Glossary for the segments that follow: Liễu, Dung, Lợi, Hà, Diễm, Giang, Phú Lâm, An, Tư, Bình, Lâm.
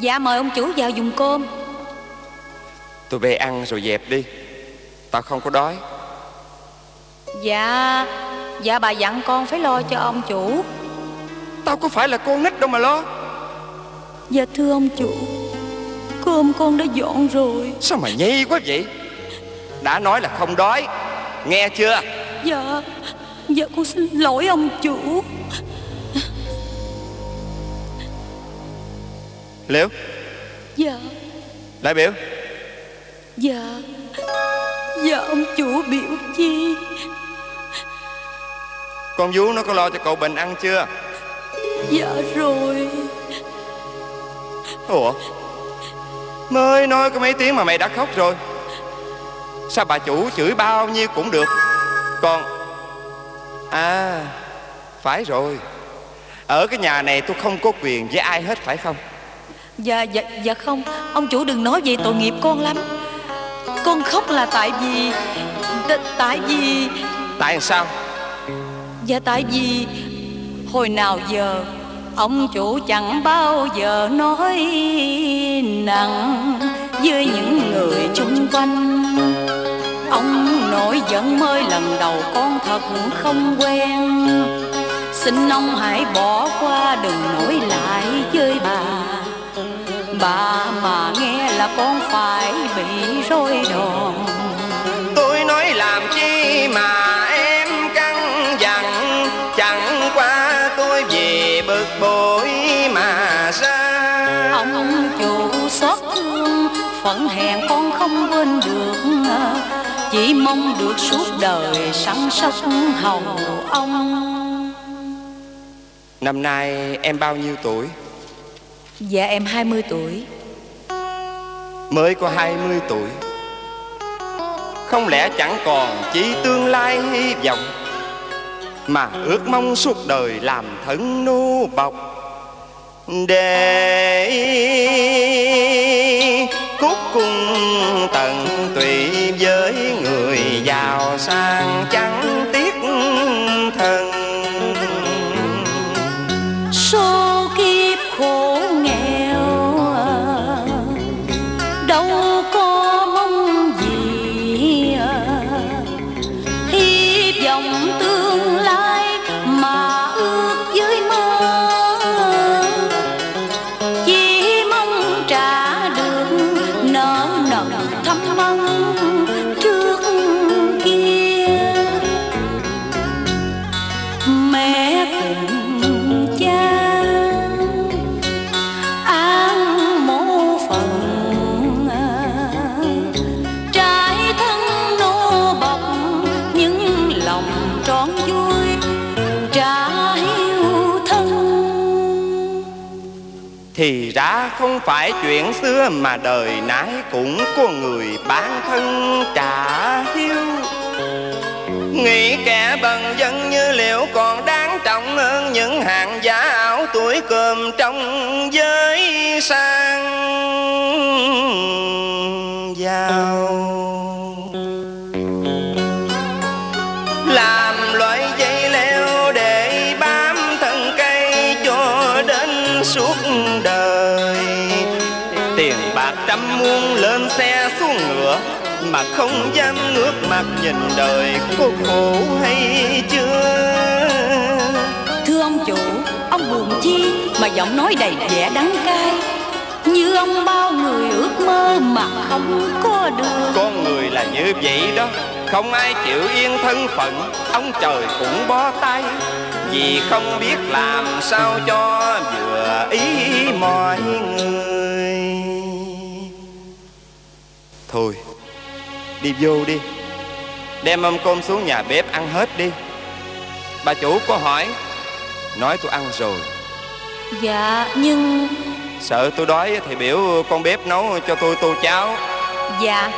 Dạ mời ông chủ vào dùng cơm. Tôi về ăn rồi dẹp đi, tao không có đói. Dạ, dạ bà dặn con phải lo cho ông chủ. Tao có phải là con nít đâu mà lo. Dạ thưa ông chủ, cơm con đã dọn rồi. Sao mà nhây quá vậy? Đã nói là không đói, nghe chưa? Dạ, dạ con xin lỗi ông chủ. Liễu. Dạ. Lại biểu. Dạ. Dạ ông chủ biểu chi. Con vú nó có lo cho cậu Bình ăn chưa? Dạ rồi. Ủa, mới nói có mấy tiếng mà mày đã khóc rồi. Sao bà chủ chửi bao nhiêu cũng được. Còn à, phải rồi, ở cái nhà này tôi không có quyền với ai hết phải không? Dạ, dạ, dạ không. Ông chủ đừng nói vậy tội nghiệp con lắm. Con khóc là tại vì tại sao? Dạ tại vì hồi nào giờ ông chủ chẳng bao giờ nói nặng với những người chung quanh. Ông nổi giận mới lần đầu con thật không quen. Xin ông hãy bỏ qua, đừng nổi lại với bà. Bà mà nghe là con phải bị rối đòn. Tôi nói làm chi mà em căng dặn, chẳng qua tôi về bực bội mà ra. Ông chủ xót thương, phận hèn con không quên được. Chỉ mong được suốt đời săn sóc hầu ông. Năm nay em bao nhiêu tuổi? Dạ em 20 tuổi. Mới có 20 tuổi. Không lẽ chẳng còn chỉ tương lai hy vọng, mà ước mong suốt đời làm thân nô bộc, để cúc cung tận tụy với người giàu sang chẳng tiếc thân. Thì ra không phải chuyện xưa mà đời nãy cũng có người bán thân trả hiếu. Nghĩ kẻ bần dân như Liễu còn đáng trọng hơn những hàng giả ảo tuổi cơm trong giới sang. dao, làm loại dây leo để bám thân cây cho đến suốt đời. Tiền bạc trăm muôn lên xe xuống ngựa, mà không dám ngước mặt nhìn đời, cô khổ hay chưa? Thưa ông chủ, ông buồn chi mà giọng nói đầy vẻ đắng cay, như ông bao người ước mơ mà không có được. Con người là như vậy đó, không ai chịu yên thân phận, ông trời cũng bó tay, vì không biết làm sao cho vừa ý mọi người. Thôi, đi vô đi, đem mâm cơm xuống nhà bếp ăn hết đi. Bà chủ có hỏi, nói tôi ăn rồi. Dạ, nhưng... sợ tôi đói thì biểu con bếp nấu cho tôi tô cháo. Dạ.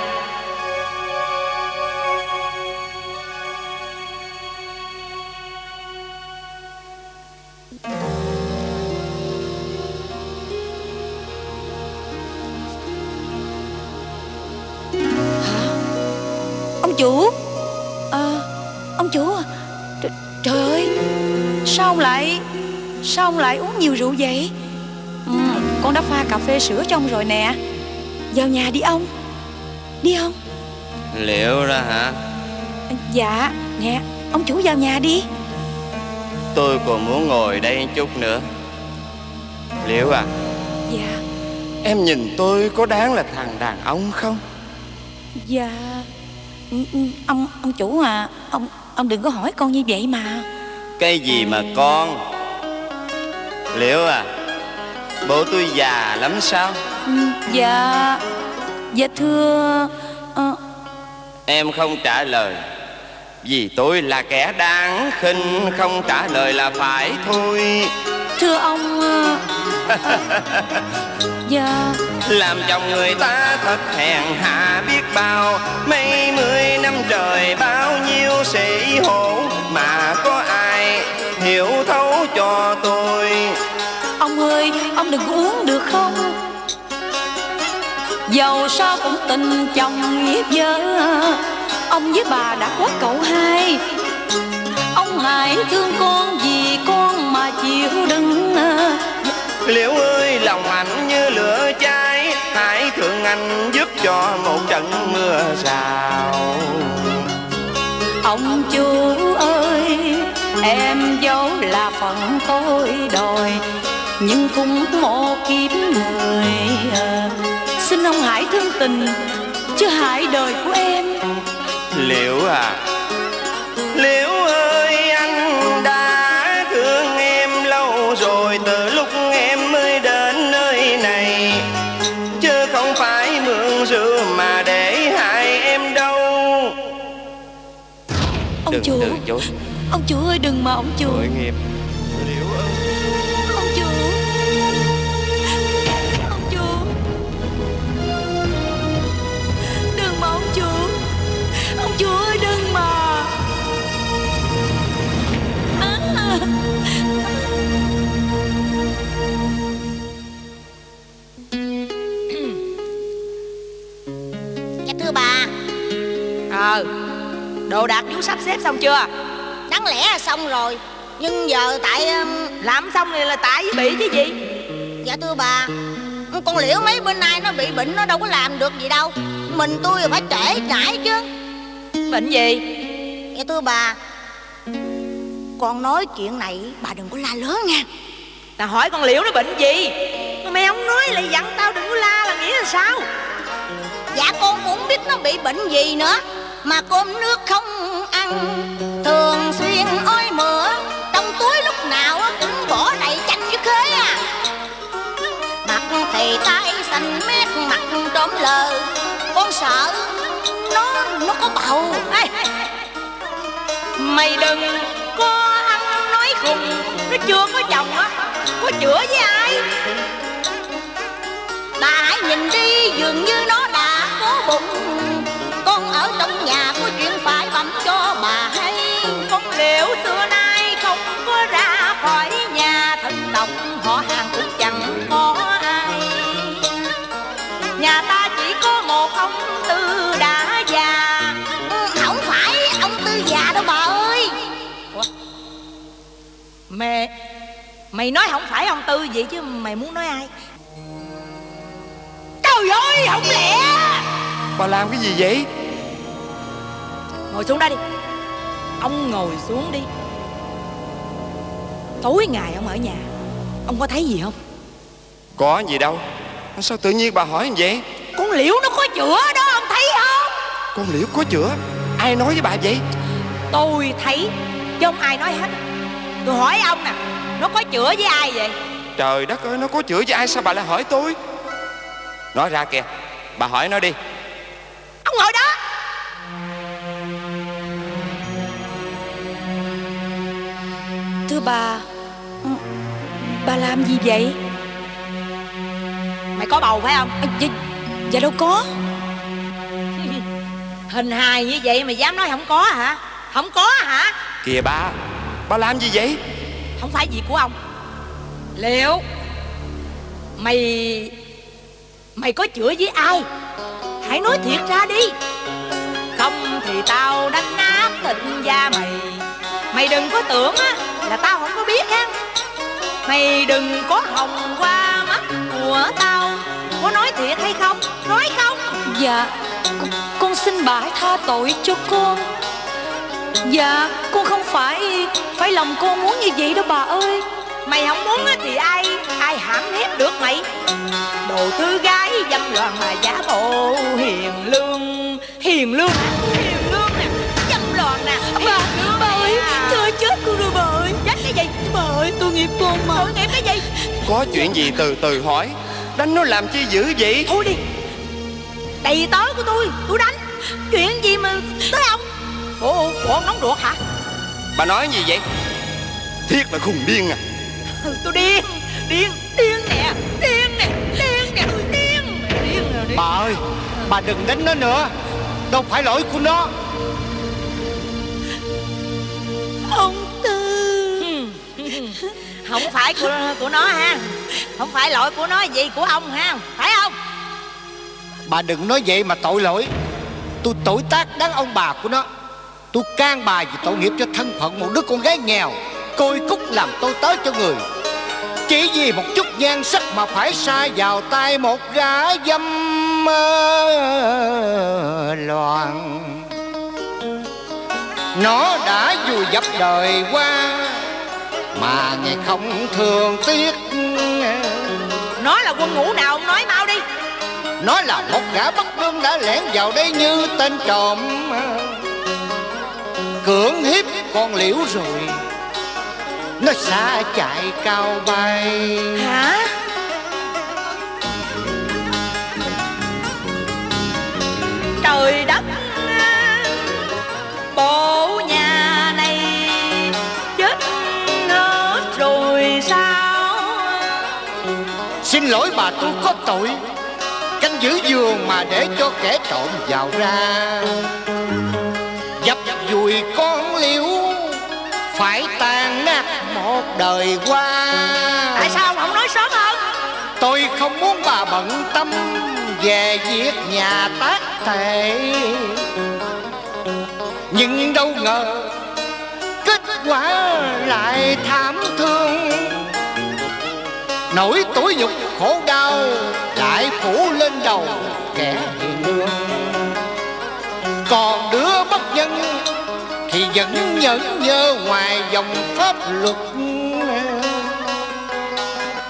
Hả? Ông chủ à, ông chủ à. Trời ơi, sao ông lại uống nhiều rượu vậy? Con đã pha cà phê sữa cho ông rồi nè. Vào nhà đi ông. Đi không? Liệu ra hả? Dạ, nè, ông chủ vào nhà đi. Tôi còn muốn ngồi đây chút nữa. Liệu à? Dạ. Em nhìn tôi có đáng là thằng đàn ông không? Dạ. Ông chủ à, ông đừng có hỏi con như vậy mà. Cái gì mà con? Liễu à, bộ tôi già lắm sao? Dạ, dạ thưa Em không trả lời, vì tôi là kẻ đáng khinh, không trả lời là phải thôi. Thưa ông dạ. Làm chồng người ta thật hèn hạ biết bao, mấy mươi năm trời bao nhiêu sĩ hổ, mà có ai hiểu thấu cho tôi. Ông ơi, ông đừng uống được không? Dầu sao cũng tình chồng hiếp vợ, ông với bà đã có cậu hai. Ông hãy thương con vì con mà chịu đựng. Liễu ơi, lòng anh như lửa cháy, hãy thương anh giúp cho một trận mưa rào. Ông chú ơi, em dấu là phận tôi đòi, nhưng cũng một kiếp người. Xin ông hãy thương tình, chứ hại đời của em. Liễu à, Liễu ơi, anh đã thương em lâu rồi, từ lúc em mới đến nơi này, chứ không phải mượn rượu mà để hại em đâu. Ông chủ, ông chủ ơi đừng mà ông chủ. Tội nghiệp. Đồ đạc chú sắp xếp xong chưa? Đáng lẽ là xong rồi, nhưng giờ tại... Làm xong thì là tại với bị chứ gì? Dạ thưa bà, con Liễu mấy bên nay nó bị bệnh, nó đâu có làm được gì đâu. Mình tôi phải trễ trải chứ. Bệnh gì? Dạ thưa bà, con nói chuyện này bà đừng có la lớn nha. Tao hỏi con Liễu nó bệnh gì? Mày không nói lại dặn tao đừng có la là nghĩa là sao? Dạ con cũng biết nó bị bệnh gì nữa, mà cơm nước không ăn, thường xuyên ôi mửa, trong túi lúc nào cũng bỏ đầy chanh với khế à. Mặt thì tay xanh mét, mặt trộm lờ, con sợ nó có bầu. Ê, mày đừng có ăn nói khùng, nó chưa có chồng á, có chữa với ai. Bà hãy nhìn đi, dường như nó đã có bụng. Con ở trong nhà có chuyện phải bẩm cho bà hay. Con Liễu xưa nay không có ra khỏi nhà, thân tộc họ hàng cũng chẳng có ai. Nhà ta chỉ có một ông Mày nói không phải ông Tư vậy chứ mày muốn nói ai? Trời ơi, không lẽ bà làm cái gì vậy? Ngồi xuống đó đi. Ông ngồi xuống đi. Tối ngày ông ở nhà, ông có thấy gì không? Có gì đâu. Sao tự nhiên bà hỏi như vậy? Con Liễu nó có chữa đó, ông thấy không? Con Liễu có chữa? Ai nói với bà vậy? Tôi thấy chứ không ai nói hết. Tôi hỏi ông nè, nó có chữa với ai vậy? Trời đất ơi, nó có chữa với ai sao bà lại hỏi tôi? Nói ra kìa, bà hỏi nó đi. Ông ngồi đó. Thưa bà làm gì vậy? Mày có bầu phải không? Dạ đâu có. Hình hài như vậy mà dám nói không có hả? Không có hả? Kìa bà làm gì vậy? Không phải gì của ông. Liệu mày có chữa với ai? Hãy nói thiệt ra đi. Không thì tao đánh nát thịnh da mày. Mày đừng có tưởng á là tao không có biết á. Mày đừng có hòng qua mắt của tao. Có nói thiệt hay không? Nói không? Dạ con xin bà hãy tha tội cho con. Dạ con không phải lòng con muốn như vậy đâu bà ơi. Mày không muốn thì ai hãm hiếp được mày? Đồ thư gái dâm loạn mà giả bộ hiền lương. Hiền lương nè, hiền lương nè, dâm loạn nè. Bà ơi, trời chết con rồi bà ơi. Chết cái gì? Bà ơi, tôi nghiệp con mà. Tội nghiệp cái gì? Có chuyện gì từ từ hỏi. Đánh nó làm chi dữ vậy? Thôi đi. Đầy tớ của tôi đánh. Chuyện gì mà tới ông? Bộ ông nóng ruột hả? Bà nói gì vậy? Thiệt là khùng điên à. Tôi điên. Điên nè. Bà ơi, bà đừng đánh nó nữa. Đâu phải lỗi của nó. Ông Tư. Không phải của nó ha. Không phải lỗi của nó gì của ông ha. Phải không? Bà đừng nói vậy mà tội lỗi. Tôi tội tác đáng ông bà của nó. Tôi can bà vì tội nghiệp cho thân phận một đứa con gái nghèo côi cúc làm tôi tới cho người. Chỉ vì một chút nhan sắc mà phải sai vào tay một gã dâm loạn. Nó đã vùi dập đời qua mà nghe không thương tiếc. Nó là quân ngũ nào ông nói mau đi. Nó là một gã bất lương đã lẻn vào đây như tên trộm, cưỡng hiếp con Liễu rồi nó xa chạy cao bay. Hả? Trời đất, bộ nhà này chết hết rồi sao? Xin lỗi bà, tôi có tội. Canh giữ giường mà để cho kẻ trộm vào ra dập dùi con Liễu phải tan nát một đời qua. Tại sao không nói sớm hơn? Tôi không muốn bà bận tâm về việc nhà tác thể, nhưng đâu ngờ kết quả lại thảm thương. Nỗi tủi nhục khổ đau lại phủ lên đầu kẻ hiền lương, còn đứa bất nhân thì vẫn nhẫn nhơ ngoài dòng pháp luật.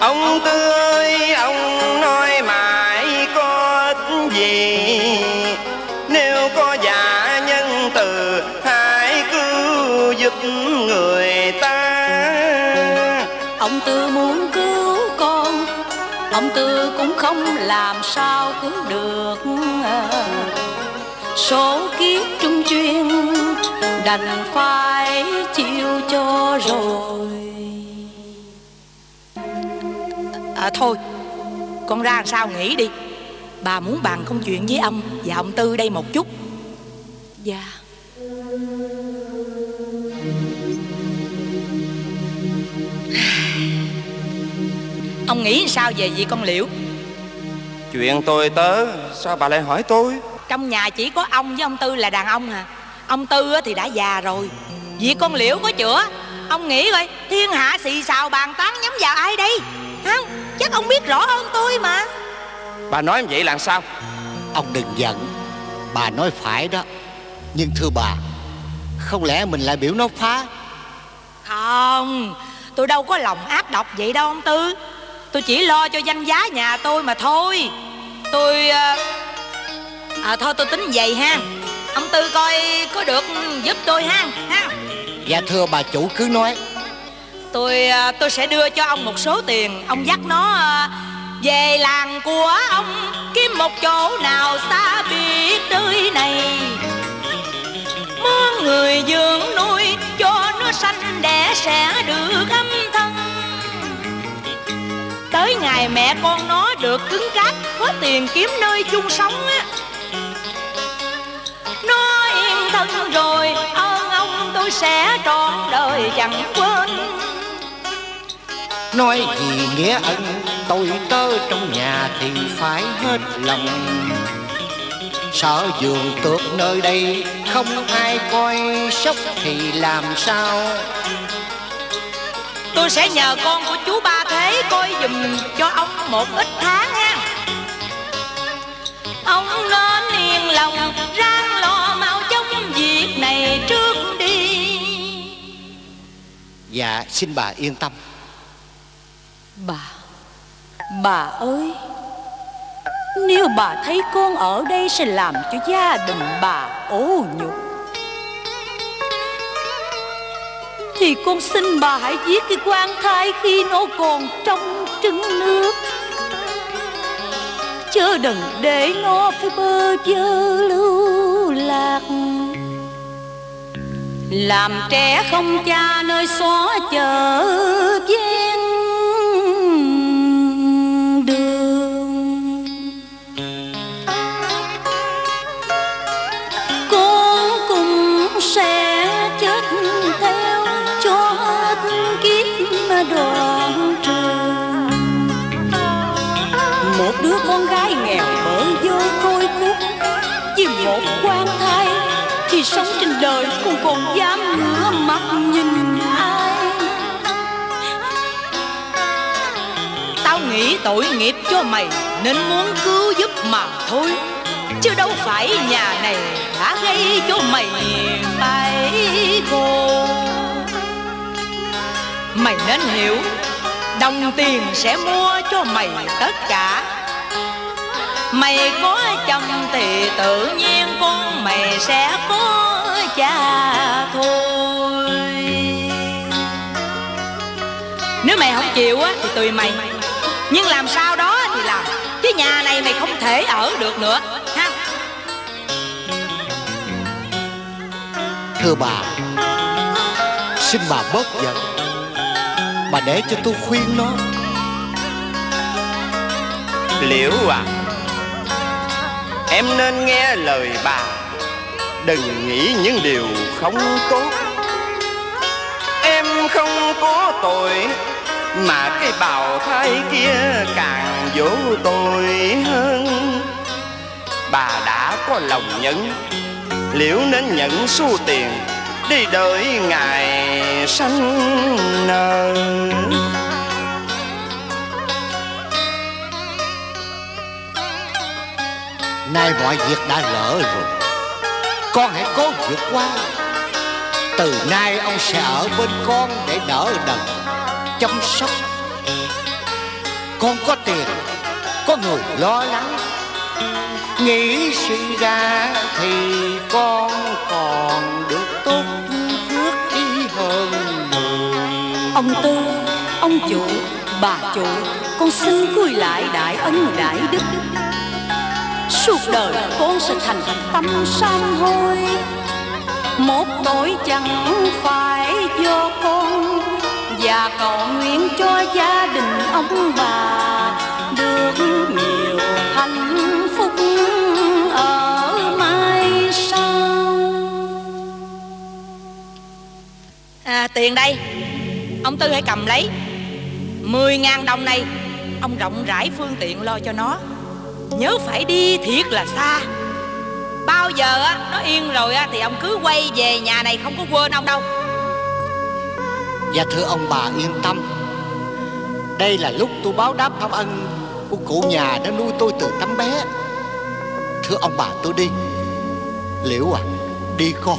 Ông Tư ơi, ông nói mãi có gì? Nếu có giả nhân từ hãy cứu giúp người ta. Ông Tư muốn cứu con, ông Tư cũng không làm sao cứu được. Số kiếp trung chuyên đành phải chịu cho rồi. Thôi con ra làm sao nghĩ đi. Bà muốn bàn công chuyện với ông và ông Tư đây một chút. Dạ. Ông nghĩ sao về vị con Liễu? Chuyện tôi tớ sao bà lại hỏi tôi? Trong nhà chỉ có ông với ông Tư là đàn ông hả? Ông Tư thì đã già rồi. Vì con Liễu có chữa Ông nghĩ rồi, thiên hạ xì xào bàn tán nhắm vào ai đây? Không, chắc ông biết rõ hơn tôi mà. Bà nói vậy là sao? Ông đừng giận, bà nói phải đó. Nhưng thưa bà, không lẽ mình lại biểu nó phá? Không, tôi đâu có lòng ác độc vậy đâu ông Tư. Tôi chỉ lo cho danh giá nhà tôi mà thôi. Tôi... thôi tôi tính vậy ha. Ông Tư coi có được giúp tôi ha. Dạ thưa bà chủ cứ nói. Tôi sẽ đưa cho ông một số tiền. Ông dắt nó về làng của ông, kiếm một chỗ nào xa biệt nơi này, mướn người dưỡng nuôi cho nó sanh đẻ sẽ được ấm thân. Tới ngày mẹ con nó được cứng cáp, có tiền kiếm nơi chung sống á, nó yên thân rồi ơn ông tôi sẽ trọn đời chẳng quên. Nói gì nghĩa ân tôi tớ trong nhà thì phải hết lòng, sợ giường tược nơi đây không ai coi sóc thì làm sao. Tôi sẽ nhờ con của chú Ba Thế coi giùm cho ông một ít tháng ha. Ông nên yên lòng ráng lo mau chống việc này trước đi. Dạ xin bà yên tâm. Bà ơi, nếu bà thấy con ở đây sẽ làm cho gia đình bà ô nhục thì con xin bà hãy giết cái quan thai khi nó còn trong trứng nước, chớ đừng để nó phải bơ vơ lưu lạc. Làm trẻ không cha nơi xó chợ gian đường, con cũng sẽ chết theo cho hết kiếp đoạn trường. Một đứa con gái nghèo bở vơ côi cút, vì một quan thai thì sống trên đời cũng còn dám ngửa mặt nhìn ai. Tao nghĩ tội nghiệp cho mày nên muốn cứu giúp mà thôi, chứ đâu phải nhà này đã gây cho mày phải khổ. Mày nên hiểu, đồng tiền sẽ mua cho mày tất cả. Mày có chồng thì tự nhiên con mày sẽ có cha thôi. Nếu mày không chịu á thì tùy mày, nhưng làm sao đó thì làm, chứ nhà này mày không thể ở được nữa ha. Thưa bà, xin bà bớt giận, bà để cho tôi khuyên nó. Liễu à, em nên nghe lời bà, đừng nghĩ những điều không tốt. Em không có tội mà cái bào thai kia càng vô tội hơn. Bà đã có lòng nhẫn, Liễu nên nhận xu tiền đi đợi ngày sanh nở. Nay mọi việc đã lỡ rồi, con hãy cố vượt qua. Từ nay ông sẽ ở bên con để đỡ đần chăm sóc. Con có tiền, có người lo lắng, nghĩ suy ra thì con còn được tốt phước đi hơn người. Ông Tư, ông chủ, bà chủ, con xin cúi lại đại ân đại đức. Suốt đời con sẽ thành tâm sám hối, một tội chẳng phải do con, và cầu nguyện cho gia đình ông bà được nhiều hạnh phúc ở mai sau. Tiền đây, ông Tư hãy cầm lấy 10.000 đồng này. Ông rộng rãi phương tiện lo cho nó, nhớ phải đi thiệt là xa. Bao giờ á, nó yên rồi á, thì ông cứ quay về nhà này, không có quên ông đâu. Và thưa ông bà yên tâm, đây là lúc tôi báo đáp công ân của cụ nhà đã nuôi tôi từ tấm bé. Thưa ông bà, tôi đi. Liễu à, đi con.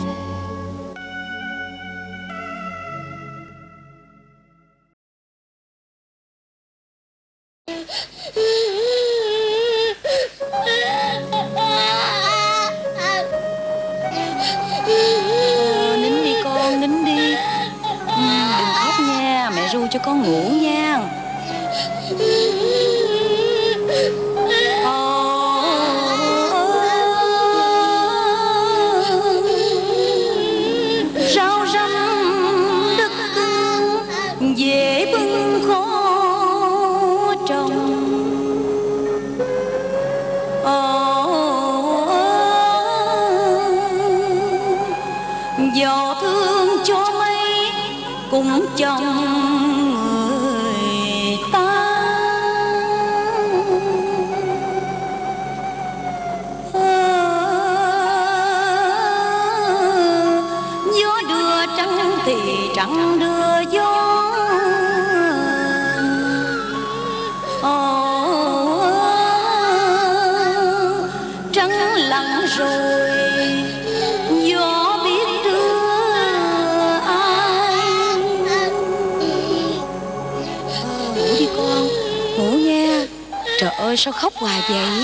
Sao khóc hoài vậy?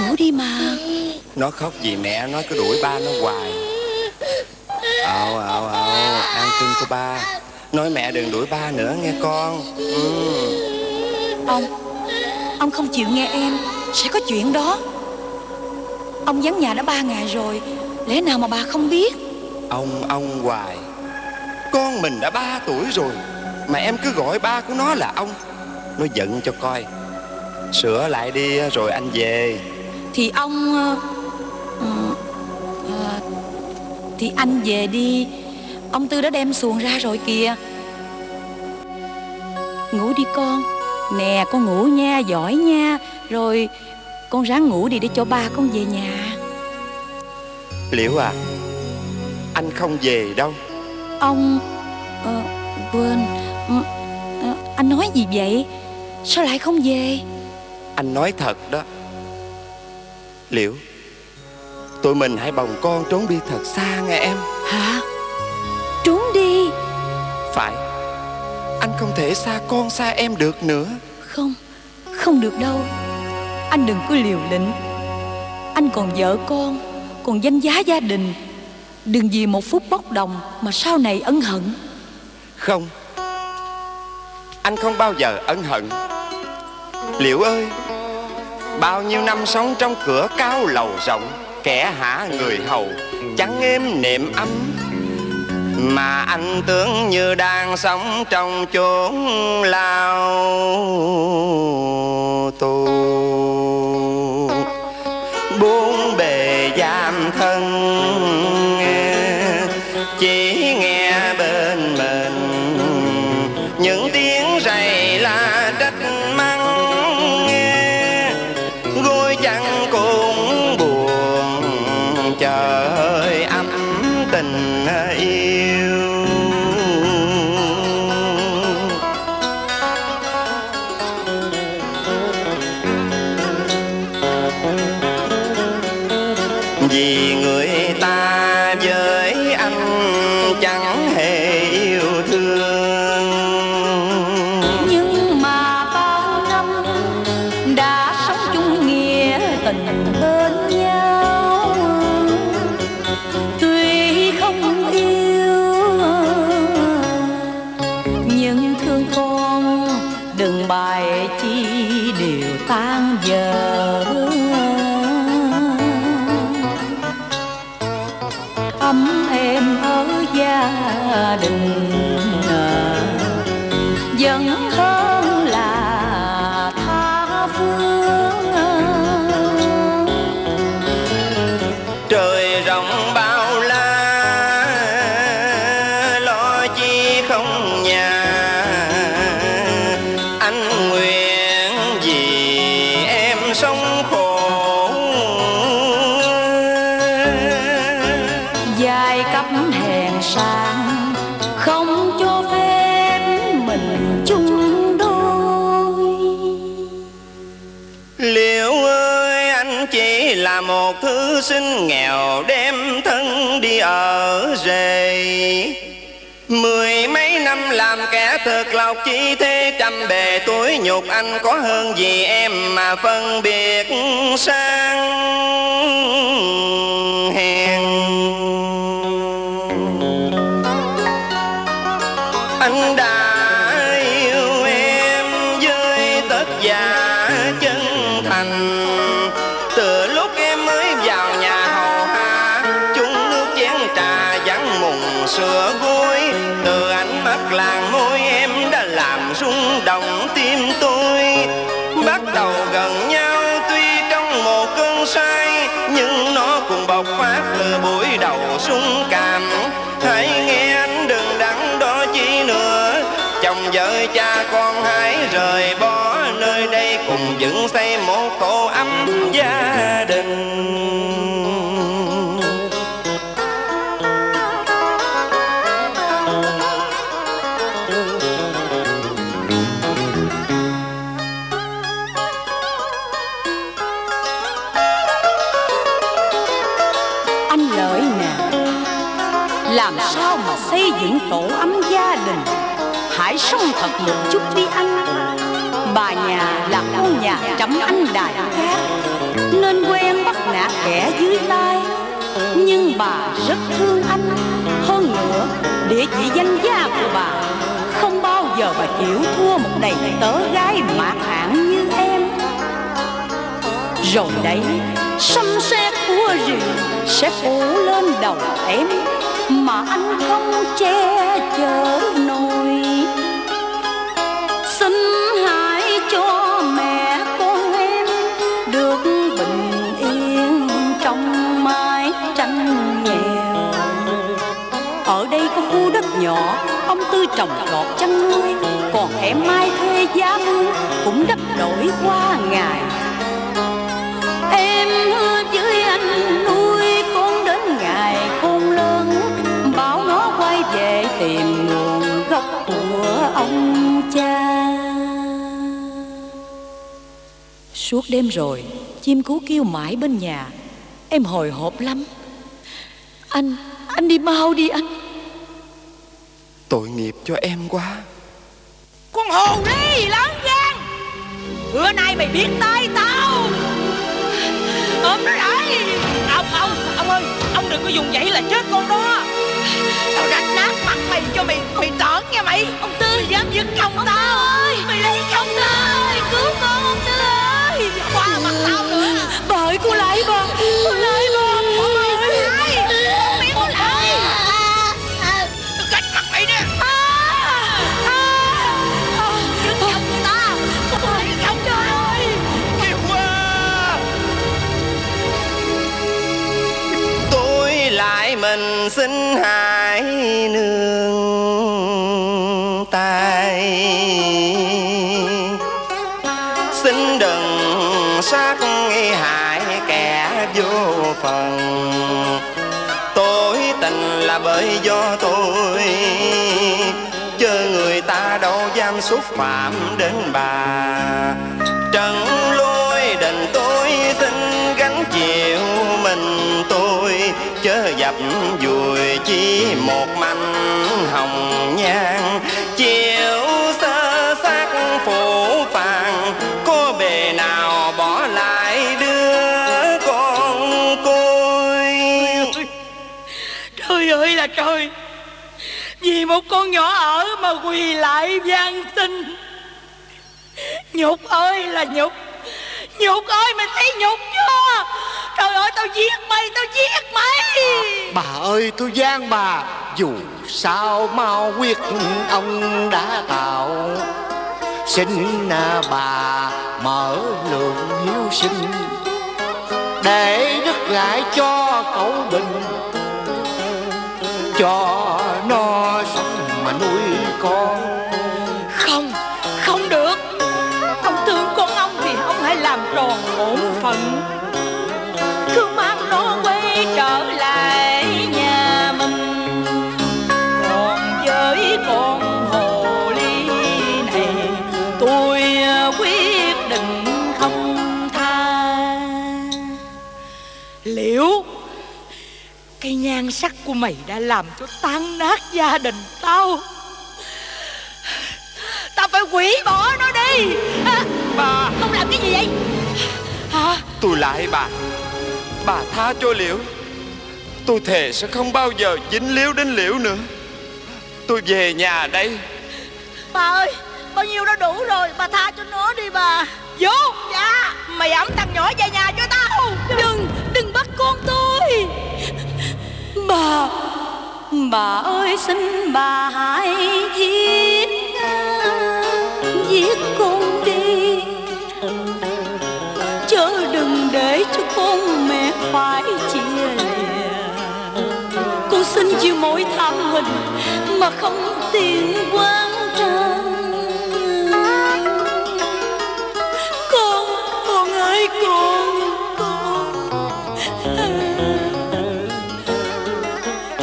Ngủ đi mà. Nó khóc vì mẹ nó cứ đuổi ba nó hoài. An cưng của ba. Nói mẹ đừng đuổi ba nữa nghe con. Ông không chịu nghe em sẽ có chuyện đó. Ông vắng nhà đã 3 ngày rồi, lẽ nào mà bà không biết? Ông hoài. Con mình đã 3 tuổi rồi mà em cứ gọi ba của nó là ông. Nó giận cho coi. Sửa lại đi rồi anh về. Thì ông thì anh về đi. Ông Tư đã đem xuồng ra rồi kìa. Ngủ đi con. Nè con ngủ nha, giỏi nha. Rồi con ráng ngủ đi để cho ba con về nhà. Liễu à, anh không về đâu. Ông quên. Anh nói gì vậy? Sao lại không về? Anh nói thật đó Liễu. Tụi mình hãy bồng con trốn đi thật xa nghe em. Hả? Trốn đi? Phải. Anh không thể xa con xa em được nữa. Không, không được đâu. Anh đừng có liều lĩnh. Anh còn vợ con, còn danh giá gia đình. Đừng vì một phút bốc đồng mà sau này ân hận. Không, anh không bao giờ ân hận Liễu ơi. Bao nhiêu năm sống trong cửa cao lầu rộng, kẻ hả người hầu chẳng êm nệm ấm, mà anh tưởng như đang sống trong chốn lao tù. Bốn bề giam thân, chỉ nghe bên mình những tiếng rầy la trách mắng. Giai cấp hèn sang không cho phép. một thư sinh nghèo đem thân đi ở rề. Mười mấy năm làm kẻ thực lọc chỉ thế trăm bề tuổi nhục, anh có hơn gì em mà phân biệt sang hèn. Anh đã yêu em với tất giả chân thành, từ lúc em mới vào nhà hầu hạ chúng nước chén trà vắng mùng sữa vui. Từ ánh mắt làng môi em đã làm rung động tim tôi. Bắt đầu gần nhau tuy trong một cơn say, nhưng nó cũng bộc phát từ buổi đầu xung cảm. Hãy nghe anh đừng đắn đo chi nữa, chồng vợ cha con hãy rời bỏ nơi đây, cùng dựng xây một tổ ấm gia đình. Xây dựng tổ ấm gia đình, hãy sống thật một chút đi anh. Bà nhà là cô nhà chấm anh đại khác, nên quen bắt nạt kẻ dưới tay. Nhưng bà rất thương anh. Hơn nữa, địa chỉ danh gia của bà, không bao giờ bà chịu thua một đầy tớ gái mãn hạn như em. Rồi đấy, sấm sét của rìu sẽ phủ lên đầu em mà anh không che chở nổi. Xin hãy cho mẹ con em được bình yên trong mái tranh nghèo. Ở đây có khu đất nhỏ, ông Tư trồng trọt chăn nuôi, còn em Mai thuê giá mướn cũng đắp đổi qua ngày. Em hứa với anh nuôi con đến ngày con lớn, bảo nó quay về tìm nguồn gốc của ông cha. Suốt đêm rồi, chim cú kêu mãi bên nhà, em hồi hộp lắm. Anh đi mau đi anh. Tội nghiệp cho em quá. Con hồn đi lớn gan, bữa nay mày biết tay tao. Ôm nó lại. Ông ơi, ông đừng có dùng vậy là chết con đó. Tao rạch nát mặt mày cho mày tởn nha mày. Ông Tư mày dám giật chồng tao ơi. Mày lấy chồng tao ơi, cứu con ông Tư ơi. Quá mặt tao nữa. Bà ơi, cô lại bà. Cô lại bà. Ông ơi, cô lại. Ông biết cô lại. Tao gạch mặt mày nè. Giật chồng ta. Cô lấy chồng tao ơi. Kìa quá. Lại mình xin hãy nương tay, xin đừng sát hại kẻ vô phần. Tôi tình là bởi do tôi, chứ người ta đâu dám xúc phạm đến bà. Trần lôi đình tôi xin gánh chịu mình tôi, chớ dập dùi chỉ một mảnh hồng nhan. Chiều sơ xác phủ phàng, có bề nào bỏ lại đứa con côi. Trời ơi là trời, vì một con nhỏ ở mà quỳ lại van xin. Nhục ơi là nhục, nhục ơi mình thấy nhục chưa. Trời ơi tao giết mày, tao giết mày. Bà ơi tôi gian bà, dù sao mau quyết ông đã tạo. Xin bà mở lượng hiếu sinh, để đứt lại cho cậu Bình, cho nó sống mà nuôi con. Không, không được. Ông thương con ông thì ông hãy làm tròn bổn phận, cứ mang nó quay trở lại nhà mình. Còn với con hồ ly này, tôi quyết định không tha. Liễu, cái nhan sắc của mày đã làm cho tan nát gia đình tao. Tao phải hủy bỏ nó đi. Bà, ông làm cái gì vậy hả? Tôi lại bà tha cho Liễu. Tôi thề sẽ không bao giờ dính líu đến Liễu nữa. Tôi về nhà đây. Bà ơi, bao nhiêu đã đủ rồi, bà tha cho nó đi bà. Vô. Dạ. Mày ẵm thằng nhỏ về nhà cho tao. Đừng bắt con tôi. Bà ơi xin bà hãy giết con đi, chớ đừng để cho con mẹ phải chia lìa. Con xin chịu mỗi tham hình mà không tiền quan trọng. Con ơi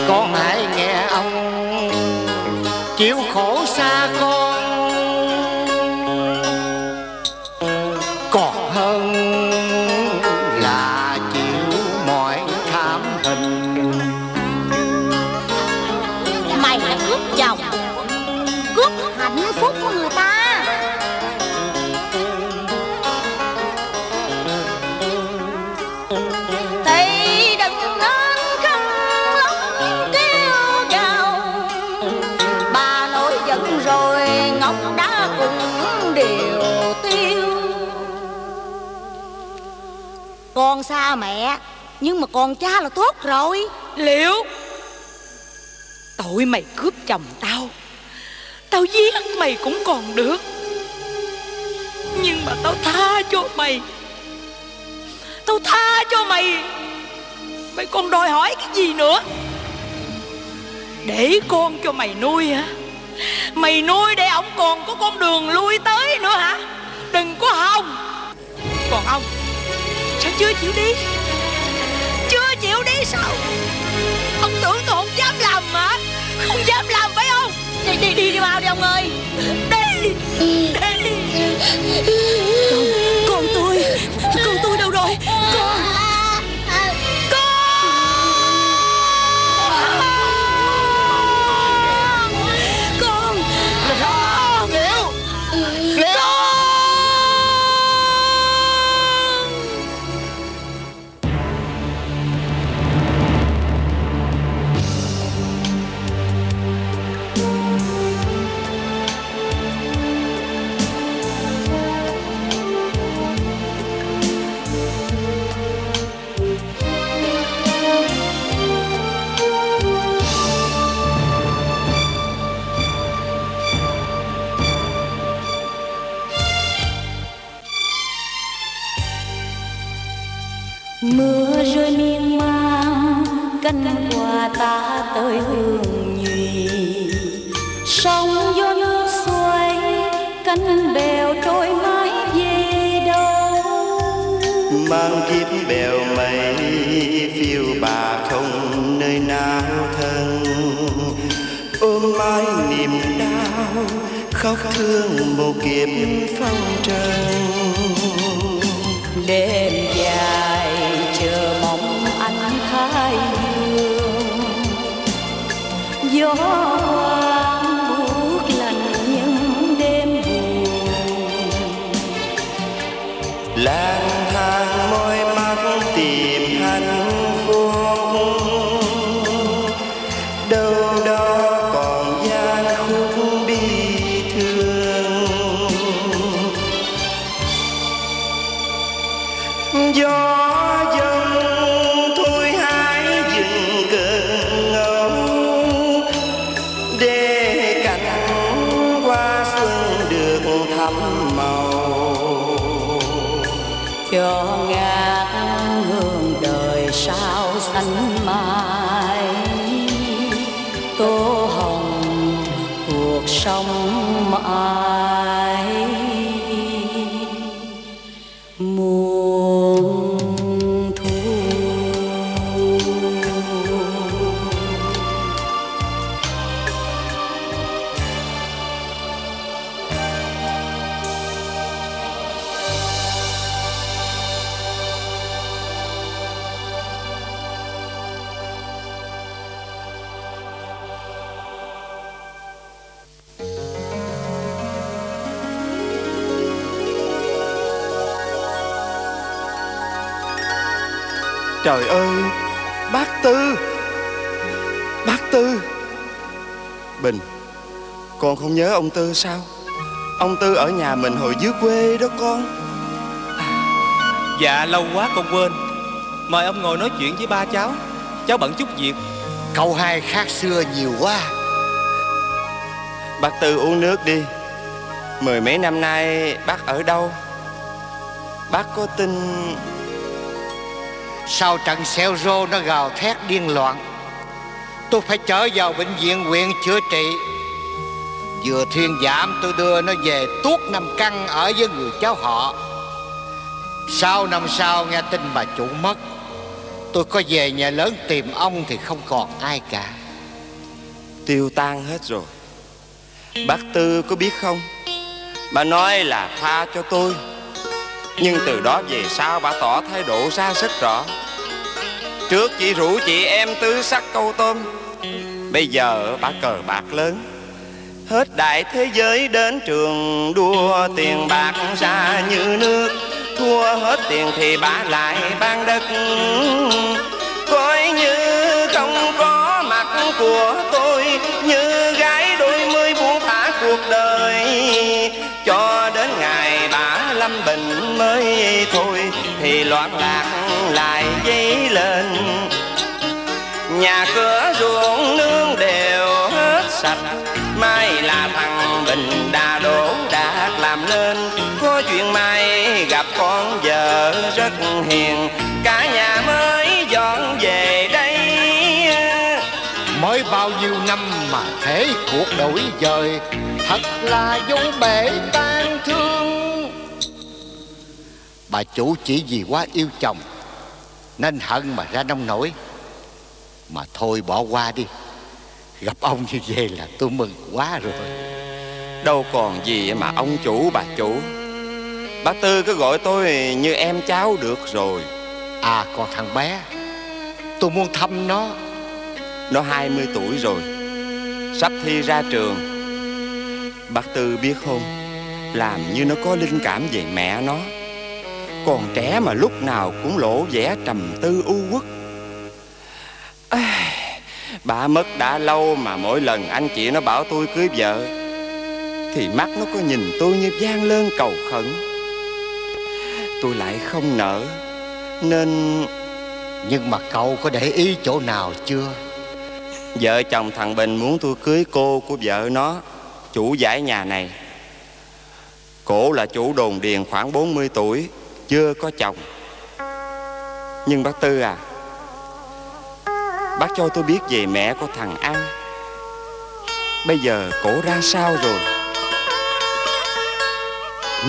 con hãy nghe ông chịu khổ xa con, còn hơn là chịu mọi thảm hình. Mày đã cướp chồng, cướp hạnh phúc của người ta. Thì đừng nên khăn lóng kêu gào, bà nổi giận rồi ngọc đá cũng điều tiêu. Con xa mẹ, nhưng mà con cha là tốt rồi. Liễu, tội mày cướp chồng tao, tao giết mày cũng còn được. Nhưng mà tao tha cho mày, tao tha cho mày. Mày còn đòi hỏi cái gì nữa? Để con cho mày nuôi hả? Mày nuôi để ổng còn có con đường lui tới nữa hả? Đừng có hòng. Còn ông sao chưa chịu đi? Chưa chịu đi sao? Ông tưởng tôi không dám làm hả? Không dám làm phải không? Đi mau đi ông ơi. Đi. Con tôi đâu rồi? Mưa rơi miên man, cánh hoa ta tới hương nhụy. Sóng gió nước xoay, cánh bèo trôi mãi về đâu. Mang kiếp bèo mây phiêu bà không nơi nào thân. Ôm mãi niềm đau, khóc thương một kiếp phong trần. Đêm dài chờ mong anh thái dương, gió hoang buốt lạnh những đêm buồn. Lang thang môi mắt tìm hạnh phúc, đâu đó còn gian khúc bi thương. Gió cho ngát hương đời sao xanh mai, tô hồng cuộc sống mãi. Trời ơi, bác Tư! Bác Tư! Bình, con không nhớ ông Tư sao? Ông Tư ở nhà mình hồi dưới quê đó con. Dạ lâu quá con quên. Mời ông ngồi nói chuyện với ba cháu. Cháu bận chút việc. Cậu hai khác xưa nhiều quá. Bác Tư uống nước đi. Mười mấy năm nay bác ở đâu? Bác có tin sau trận xeo rô nó gào thét điên loạn, tôi phải chở vào bệnh viện huyện chữa trị. Vừa thuyên giảm tôi đưa nó về tuốt 5 căn ở với người cháu họ. 6 năm sau nghe tin bà chủ mất, tôi có về nhà lớn tìm ông thì không còn ai cả. Tiêu tan hết rồi. Bác Tư có biết không, bà nói là tha cho tôi, nhưng từ đó về sau bà tỏ thái độ ra rất rõ. Trước chị rủ chị em tứ sắc câu tôm, bây giờ bà cờ bạc lớn. Hết đại thế giới đến trường đua, tiền bạc ra như nước. Thua hết tiền thì bà lại ban đất, coi như không có mặt của tôi. Như gái đôi mươi buông thả cuộc đời, cho đến ngày bà lâm bệnh mới thôi thì loạn lạc lại dấy lên. Nhà cửa ruộng nương đều hết sạch, mai là thằng Bình đã đổ đạt làm nên. Có chuyện may gặp con vợ rất hiền, cả nhà mới dọn về đây. Mới bao nhiêu năm mà thế cuộc đổi dời, thật là vô bể tan thương. Bà chủ chỉ vì quá yêu chồng nên hận mà ra nông nổi. Mà thôi bỏ qua đi. Gặp ông như vậy là tôi mừng quá rồi. Đâu còn gì mà ông chủ bà chủ. Bác Tư cứ gọi tôi như em cháu được rồi. À còn thằng bé, tôi muốn thăm nó. Nó 20 tuổi rồi, sắp thi ra trường. Bác Tư biết không, làm như nó có linh cảm về mẹ nó. Còn trẻ mà lúc nào cũng lộ vẻ trầm tư u uất. Bà mất đã lâu mà mỗi lần anh chị nó bảo tôi cưới vợ thì mắt nó có nhìn tôi như van lơn cầu khẩn. Tôi lại không nỡ nên... Nhưng mà cậu có để ý chỗ nào chưa? Vợ chồng thằng Bình muốn tôi cưới cô của vợ nó, chủ giải nhà này. Cổ là chủ đồn điền khoảng 40 tuổi, chưa có chồng. Nhưng bác Tư à, bác cho tôi biết về mẹ của thằng An. Bây giờ cổ ra sao rồi?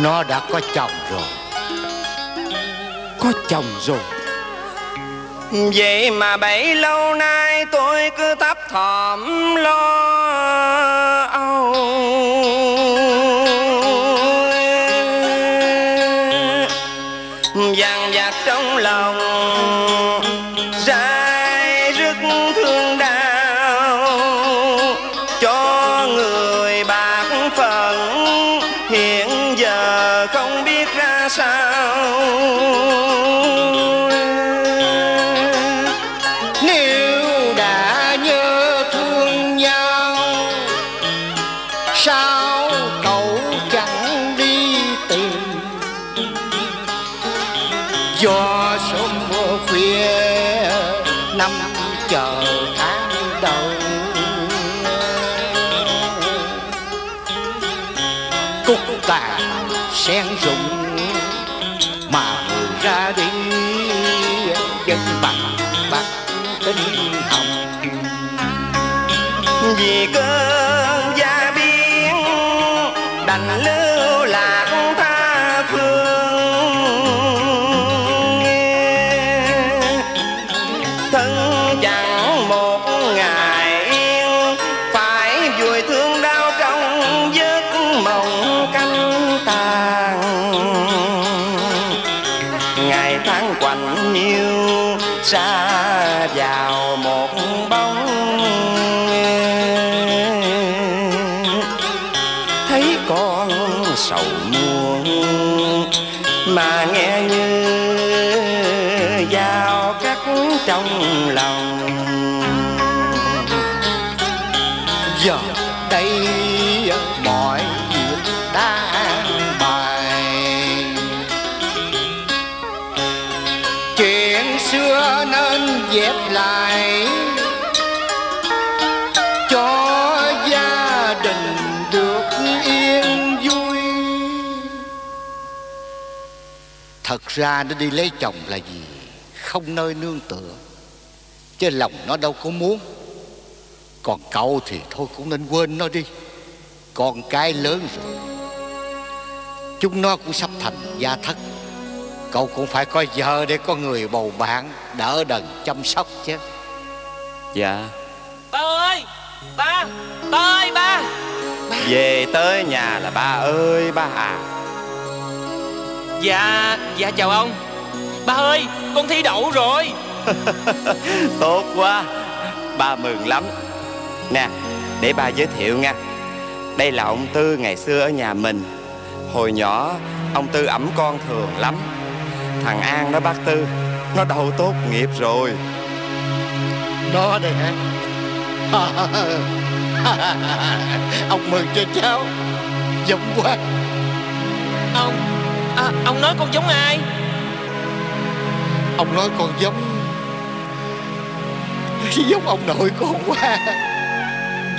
Nó đã có chồng rồi. Có chồng rồi. Vậy mà bấy lâu nay tôi cứ thấp thỏm lo âu. Dằn vặt trong lòng sen rụng mà ra đi, dân bằng bạc tinh hồng vì cơn gia biến đành lưu lạc tha phương. Thân chẳng một ngày phải vui thương đau trong giấc mộng canh ta. Xa vào một bóng thấy con sầu muộn mà nghe như dao cắt nén trong lòng. Giờ đây mọi việc đã an bài, chuyện xưa nên dẹp lại cho gia đình được yên vui. Thật ra nó đi lấy chồng là gì, không nơi nương tựa, chứ lòng nó đâu có muốn. Còn cậu thì thôi cũng nên quên nó đi, con cái lớn rồi, chúng nó cũng sắp thành gia thất, cậu cũng phải có vợ để có người bầu bạn đỡ đần chăm sóc chứ. Dạ. Ba ơi, ba ơi, ba. Về tới nhà là ba ơi ba à. Dạ, dạ chào ông. Ba ơi, con thi đậu rồi. Tốt quá, ba mừng lắm. Nè, để ba giới thiệu nha. Đây là ông Tư ngày xưa ở nhà mình. Hồi nhỏ, ông Tư ẵm con thường lắm. Thằng An đó bác Tư, nó đậu tốt nghiệp rồi. Đó đây hả? Ông mừng cho cháu. Giống quá. Ông nói con giống ai? Ông nói con giống ông nội con quá.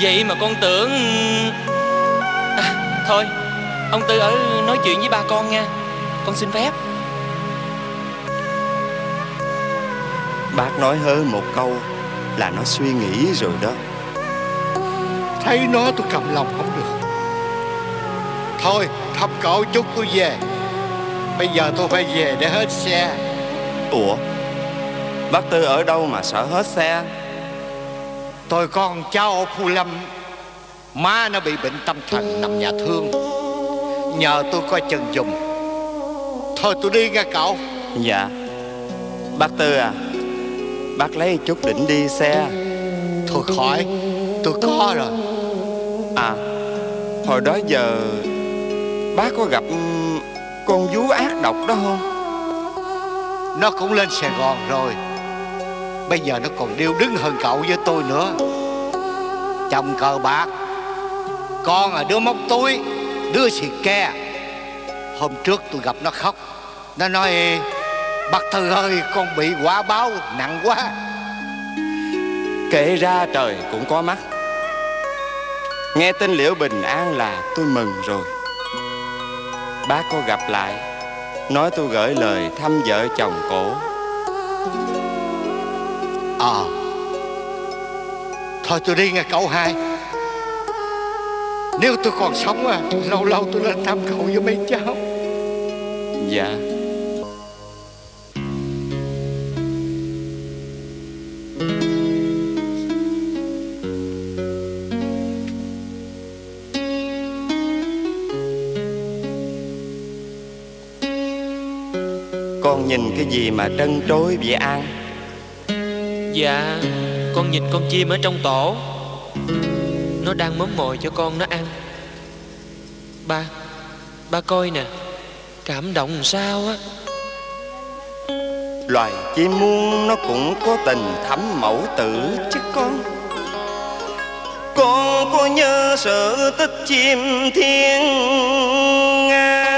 Vậy mà con tưởng... thôi, ông Tư ở nói chuyện với ba con nha. Con xin phép. Bác nói hớ một câu là nó suy nghĩ rồi đó. Thấy nó tôi cầm lòng không được. Thôi, thăm cậu chút tôi về. Bây giờ tôi phải về để hết xe. Ủa? Bác Tư ở đâu mà sợ hết xe? Tôi con cháu ở Phú Lâm, má nó bị bệnh tâm thần nằm nhà thương, nhờ tôi coi chừng dùng. Thôi tôi đi nghe cậu. Dạ. Bác Tư à, bác lấy chút đỉnh đi xe. Thôi khỏi, tôi có rồi. À, hồi đó giờ bác có gặp con vú ác độc đó không? Nó cũng lên Sài Gòn rồi, bây giờ nó còn điêu đứng hơn cậu với tôi nữa. Chồng cờ bạc, con là đứa móc túi, đứa xì ke. Hôm trước tôi gặp nó khóc, nó nói: bác Tư ơi, con bị quả báo nặng quá. Kể ra trời cũng có mắt. Nghe tin Liễu bình an là tôi mừng rồi. Bác có gặp lại, nói tôi gửi lời thăm vợ chồng cổ. Thôi tôi đi nghe cậu hai. Nếu tôi còn sống à, lâu lâu tôi lên thăm cậu với mấy cháu. Dạ. Con nhìn cái gì mà trân trối vậy An? Dạ, con nhìn con chim ở trong tổ, nó đang mớm mồi cho con nó ăn. Ba coi nè, cảm động làm sao á. Loài chim muôn nó cũng có tình thắm mẫu tử chứ con. Con có nhớ sự tích chim thiên nga, kêu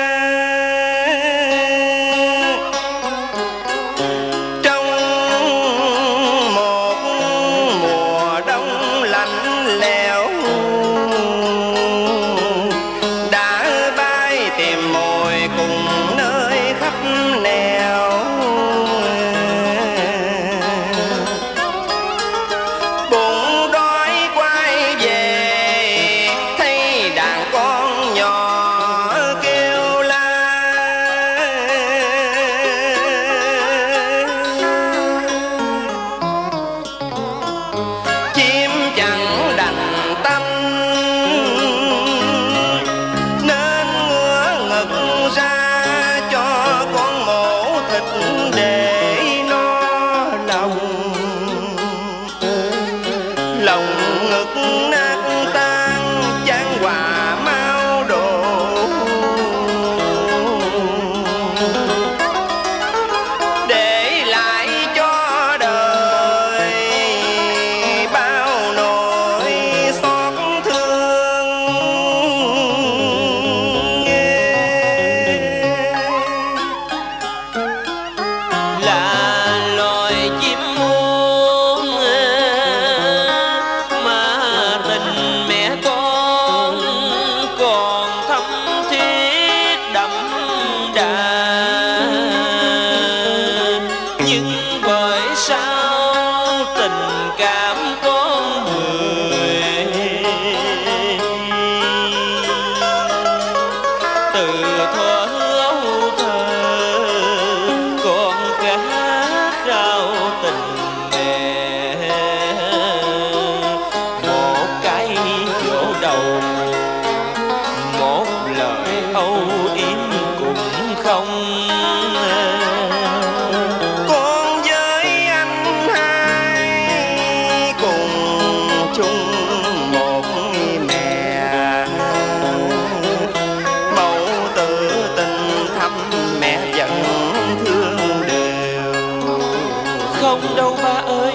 ơi,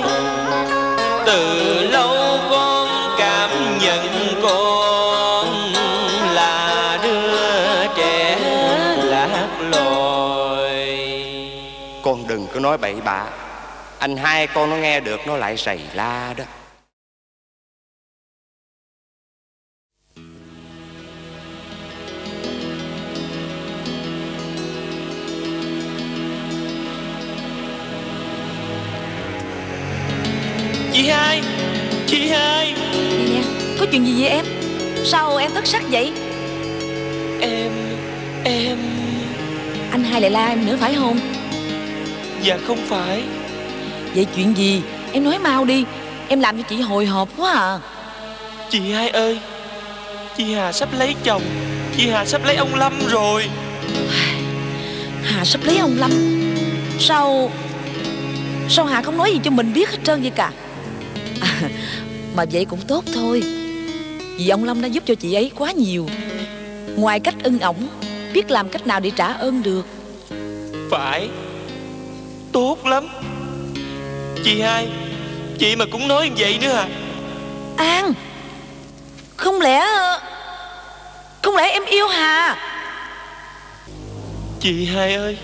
từ lâu con cảm nhận con là đứa trẻ lạc lội. Con đừng có nói bậy bạ, anh hai con nó nghe được nó lại rầy la đó. Chị hai nè nè, có chuyện gì vậy em? Sao em thất sắc vậy? Em Anh hai lại la em nữa phải không? Dạ không phải. Vậy chuyện gì? Em nói mau đi, em làm cho chị hồi hộp quá à. Chị hai ơi, chị Hà sắp lấy chồng, chị Hà sắp lấy ông Lâm rồi. Hà sắp lấy ông Lâm? Sao Hà không nói gì cho mình biết hết trơn vậy cả? Mà vậy cũng tốt thôi, vì ông Lâm đã giúp cho chị ấy quá nhiều. Ngoài cách ưng ổng, biết làm cách nào để trả ơn được. Phải, tốt lắm. Chị hai, chị mà cũng nói như vậy nữa à? An, không lẽ em yêu Hà? Chị hai ơi,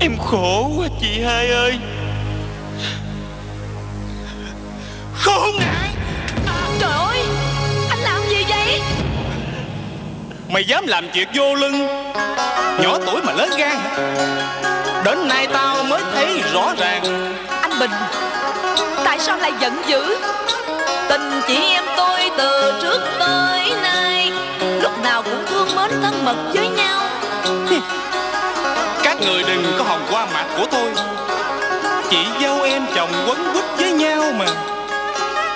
em khổ quá chị hai ơi. Khốn nạn! Trời ơi! Anh làm gì vậy? Mày dám làm chuyện vô lưng, nhỏ tuổi mà lớn gan. Đến nay tao mới thấy rõ ràng. Anh Bình, tại sao lại giận dữ? Tình chị em tôi từ trước tới nay lúc nào cũng thương mến thân mật với nhau. Các người đừng có hòng qua mặt của tôi. Chị dâu em chồng quấn quýt với nhau mà.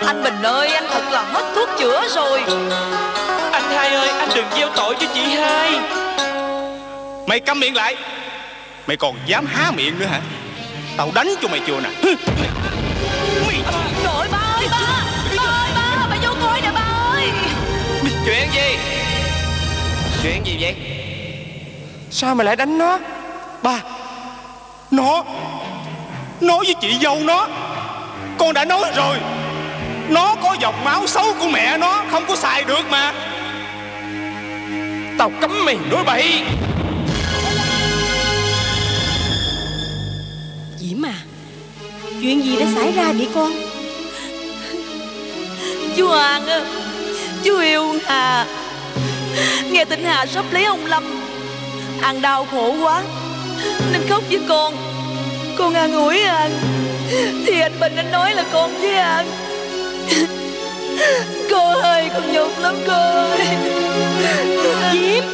Anh Bình ơi, anh thật là hết thuốc chữa rồi. Anh hai ơi, anh đừng gieo tội cho chị hai. Mày câm miệng lại. Mày còn dám há miệng nữa hả? Tao đánh cho mày chưa nè. Trời ơi, ba ơi, ba. Ba ơi, ba vô coi nè ba ơi. Chuyện gì? Chuyện gì vậy? Sao mày lại đánh nó? Ba, nó với chị dâu nó. Con đã nói rồi, nó có dòng máu xấu của mẹ nó, không có xài được mà. Tao cấm mày nói bậy. Diễm à, chuyện gì đã xảy ra vậy con? Chú An à, chú yêu Hà. Nghe tin Hà sắp lấy ông Lâm, An đau khổ quá nên khóc với con. Con an ủi An thì anh Bình anh nói là con với An. Cô ơi, con nhục lắm cô ơi. Diễm,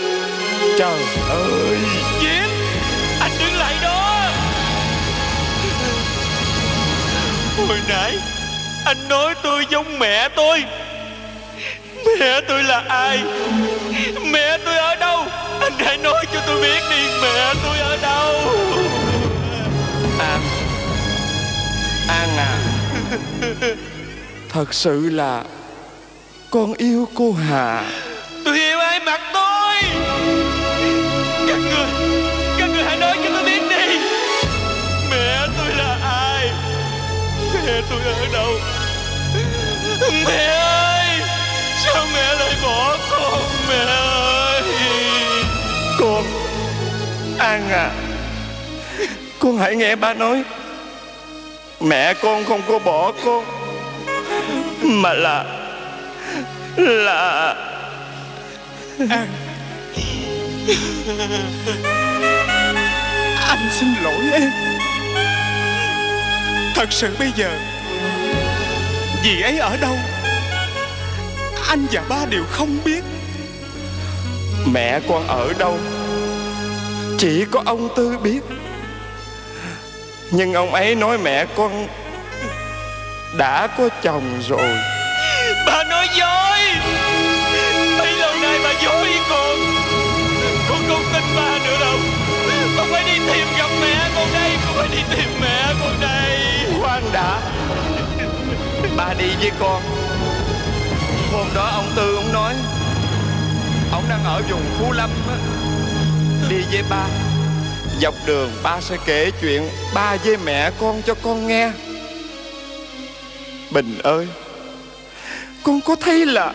trời ơi Diễm, anh đứng lại đó. Hồi nãy anh nói tôi giống mẹ tôi. Mẹ tôi là ai? Mẹ tôi ở đâu? Anh hãy nói cho tôi biết đi, mẹ tôi ở đâu? An à, thật sự là con yêu cô Hà. Tôi yêu ai mặt tôi? Các người hãy nói cho tôi biết đi. Mẹ tôi là ai? Mẹ tôi ở đâu? Mẹ ơi, sao mẹ lại bỏ con? Mẹ ơi, con. An à, con hãy nghe ba nói. Mẹ con không có bỏ con, mà là An. Anh xin lỗi em. Thật sự bây giờ dì ấy ở đâu, anh và ba đều không biết. Mẹ con ở đâu chỉ có ông Tư biết. Nhưng ông ấy nói mẹ con đã có chồng rồi. Bà nói dối. Bây lâu nay bà dối con. Con không tin bà nữa đâu. Con phải đi tìm gặp mẹ con đây. Con phải đi tìm mẹ con đây. Khoan đã, bà đi với con. Hôm đó ông Tư ông nói ông đang ở vùng Phú Lâm á. Đi với ba, dọc đường ba sẽ kể chuyện ba với mẹ con cho con nghe. Bình ơi, con có thấy là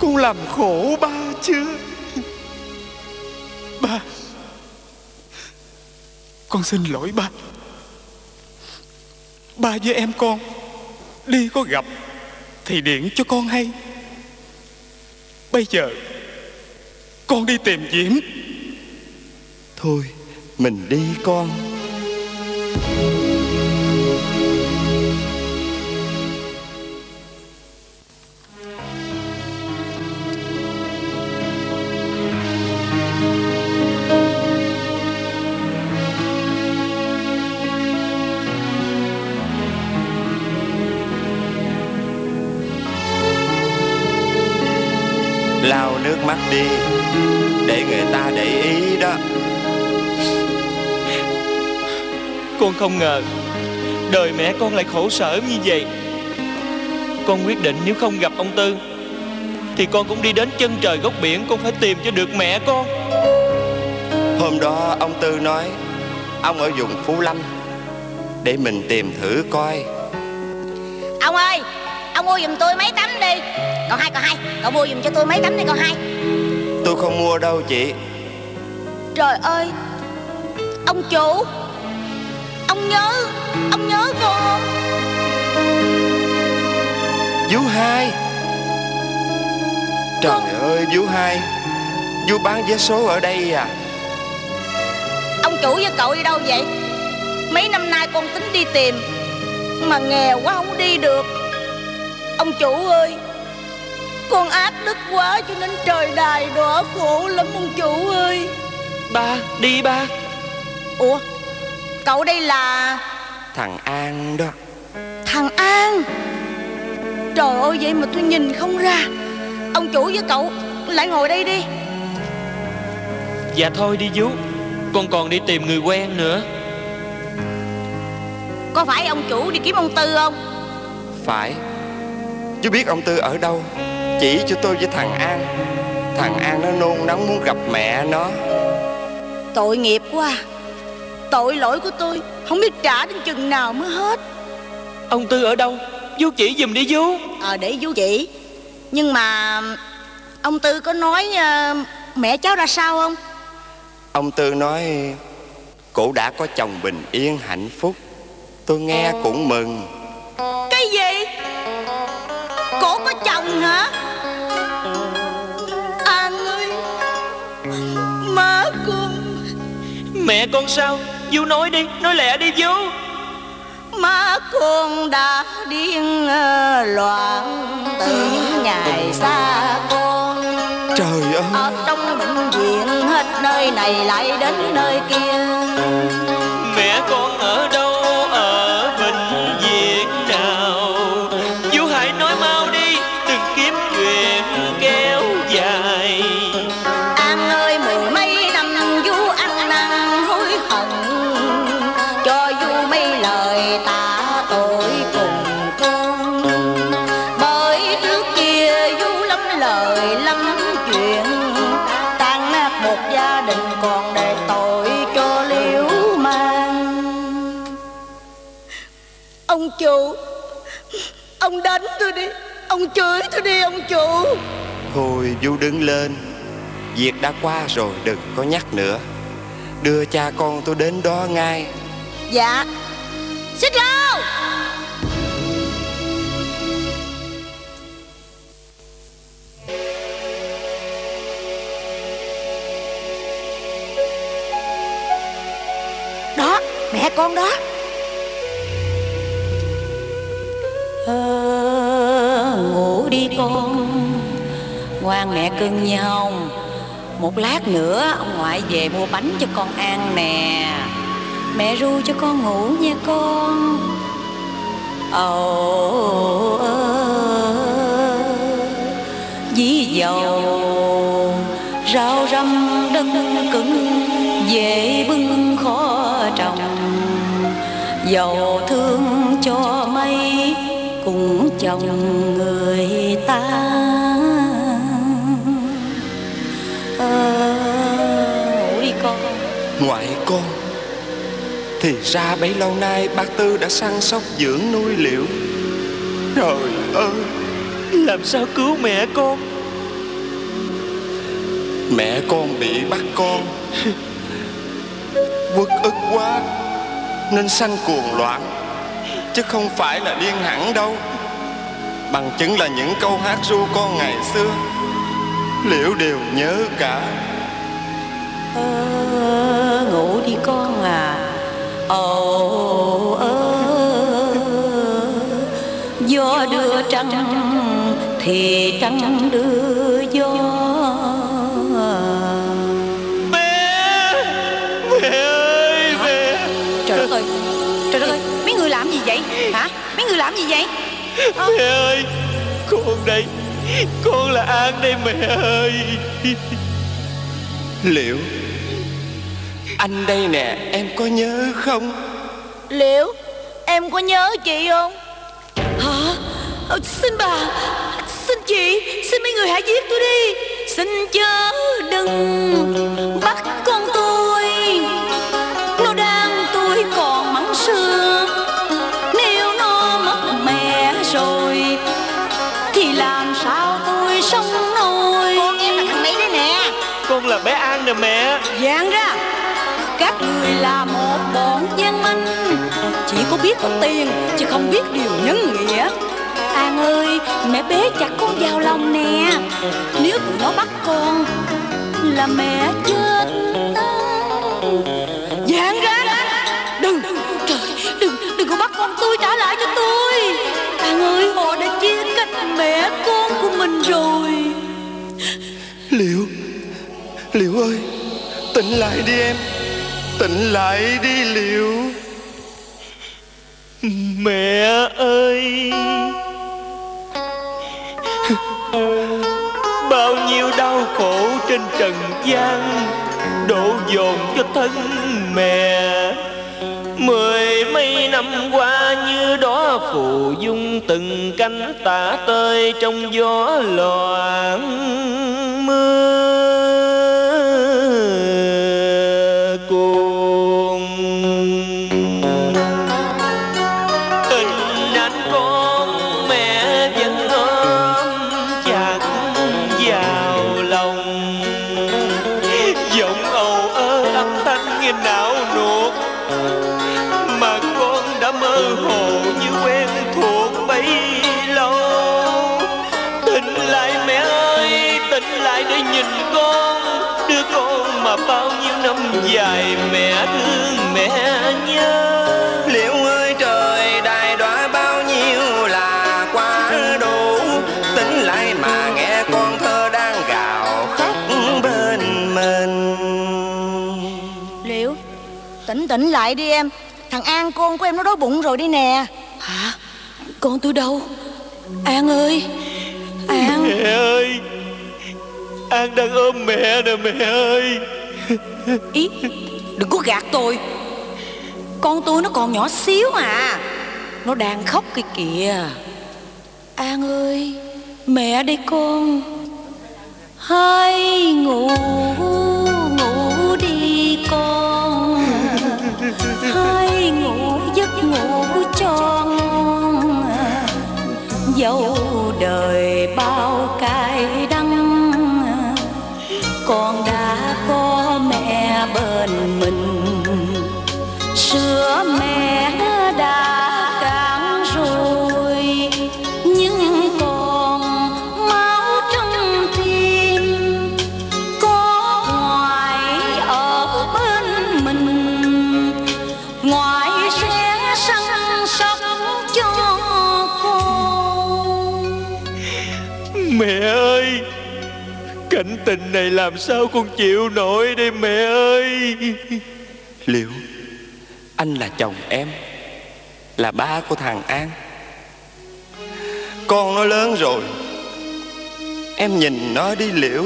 con làm khổ ba chưa? Ba, con xin lỗi ba. Ba với em con đi có gặp thì điện cho con hay. Bây giờ con đi tìm Diễm. Thôi mình đi con. Lau nước mắt đi, để người ta để ý đó. Con không ngờ đời mẹ con lại khổ sở như vậy. Con quyết định nếu không gặp ông Tư thì con cũng đi đến chân trời góc biển. Con phải tìm cho được mẹ con. Hôm đó ông Tư nói ông ở vùng Phú Lâm, để mình tìm thử coi. Ông ơi, ông mua giùm tôi mấy tấm đi. Cậu hai, cậu mua giùm cho tôi mấy tấm đi cậu hai. Tôi không mua đâu chị. Trời ơi, ông chủ, ông nhớ con không? Vú hai, trời ơi Vú hai, Vú bán vé số ở đây à? Ông chủ với cậu đi đâu vậy? Mấy năm nay con tính đi tìm mà nghèo quá không đi được. Ông chủ ơi, con ác đức quá cho nên trời đài đọa khổ lắm ông chủ ơi. Ba, đi ba. Ủa, cậu đây là... Thằng An đó. Thằng An? Trời ơi, vậy mà tôi nhìn không ra. Ông chủ với cậu lại ngồi đây đi. Dạ thôi đi Vú, con còn đi tìm người quen nữa. Có phải ông chủ đi kiếm ông Tư không? Phải. Chú biết ông Tư ở đâu, chỉ cho tôi với thằng An. Thằng An nó nôn nóng muốn gặp mẹ nó. Tội nghiệp quá. Tội lỗi của tôi không biết trả đến chừng nào mới hết. Ông Tư ở đâu? Vú chỉ giùm đi Vú. Để Vú chỉ. Nhưng mà ông Tư có nói mẹ cháu ra sao không? Ông Tư nói cổ đã có chồng bình yên hạnh phúc. Tôi nghe cũng mừng. Cái gì? Cổ có chồng hả? An ơi, má con. Mẹ con sao? Vú nói đi, nói lẹ đi Vú. Má con đã điên loạn từ những ngày xa con. Trời ơi, ở trong bệnh viện hết nơi này lại đến nơi kia. Mẹ con ở đâu? Ông chủ, ông đánh tôi đi, ông chửi tôi đi ông chủ. Thôi Vú đứng lên, việc đã qua rồi đừng có nhắc nữa. Đưa cha con tôi đến đó ngay. Dạ. Xích Lô. Đó, mẹ con đó. Ngủ đi con, ngoan mẹ cưng như không. Một lát nữa ông ngoại về mua bánh cho con ăn nè. Mẹ ru cho con ngủ nha con. Dí dầu rau răm đắng cứng, dễ bưng khó trồng. Dầu thương cho mây cũng chồng người ta. Ngủ đi con. Ngoại con, thì ra bấy lâu nay bác Tư đã săn sóc dưỡng nuôi Liễu. Trời ơi, làm sao cứu mẹ con? Mẹ con bị bắt con, uất ức quá nên sanh cuồng loạn, chứ không phải là điên hẳn đâu. Bằng chứng là những câu hát ru con ngày xưa Liễu đều nhớ cả. Ngủ đi con à. Gió đưa trăng thì trăng đưa gió. Mẹ, mẹ ơi, mẹ. Trời đất ơi, mấy người làm gì vậy hả? Mấy người làm gì vậy? Mẹ ơi, con đây, con là An đây mẹ ơi. Liễu, anh đây nè, em có nhớ không? Liễu, em có nhớ chị không? Hả? Xin bà, xin chị, xin mấy người hãy giết tôi đi. Xin chớ đừng bắt con tôi, nó đang tôi còn mắng xưa. Nếu nó mất mẹ rồi thì làm sao tôi sống nổi. Con em là thằng Mỹ đấy nè. Con là bé An nè mẹ. Giang ra, các người là một bọn gian manh, chỉ có biết có tiền chứ không biết điều nhân nghĩa. An ơi, mẹ bế chặt con vào lòng nè. Nếu tụi nó bắt con là mẹ chết. Giang ra, đừng, trời, đừng có bắt con tôi, trả lại cho tôi. An ơi, họ đã chia cách mẹ con của mình rồi. Liễu, Liễu ơi, tỉnh lại đi em. Tỉnh lại đi Liễu. Mẹ ơi, bao nhiêu đau khổ trên trần gian đổ dồn cho thân mẹ. Mười mấy năm qua như đó phù dung, từng cánh tả tơi trong gió loạn mưa cô. Dài mẹ thương mẹ nhớ. Liễu ơi trời, đài đọa bao nhiêu là quá đủ. Tính lại mà nghe con thơ đang gào khóc bên mình. Liễu, tỉnh lại đi em. Thằng An con của em nó đói bụng rồi đi nè. Hả? Con tôi đâu? An ơi, An. Mẹ ơi, An đang ôm mẹ nè mẹ ơi. Ý, đừng có gạt tôi. Con tôi nó còn nhỏ xíu à. Nó đang khóc kìa kìa. An ơi, mẹ đây con. Hãy ngủ, ngủ đi con. Hãy ngủ giấc ngủ cho ngon. Dẫu đời bao cay đắng, con đã có mẹ bên mình. Sữa mẹ đã cạn rồi, nhưng còn máu trong tim. Có ngoại ở bên mình, ngoại sẽ săn sóc cho con. Mẹ ơi, cảnh tình này làm sao con chịu nổi đây mẹ ơi. Liễu, anh là chồng em, là ba của thằng An. Con nó lớn rồi, em nhìn nó đi Liễu.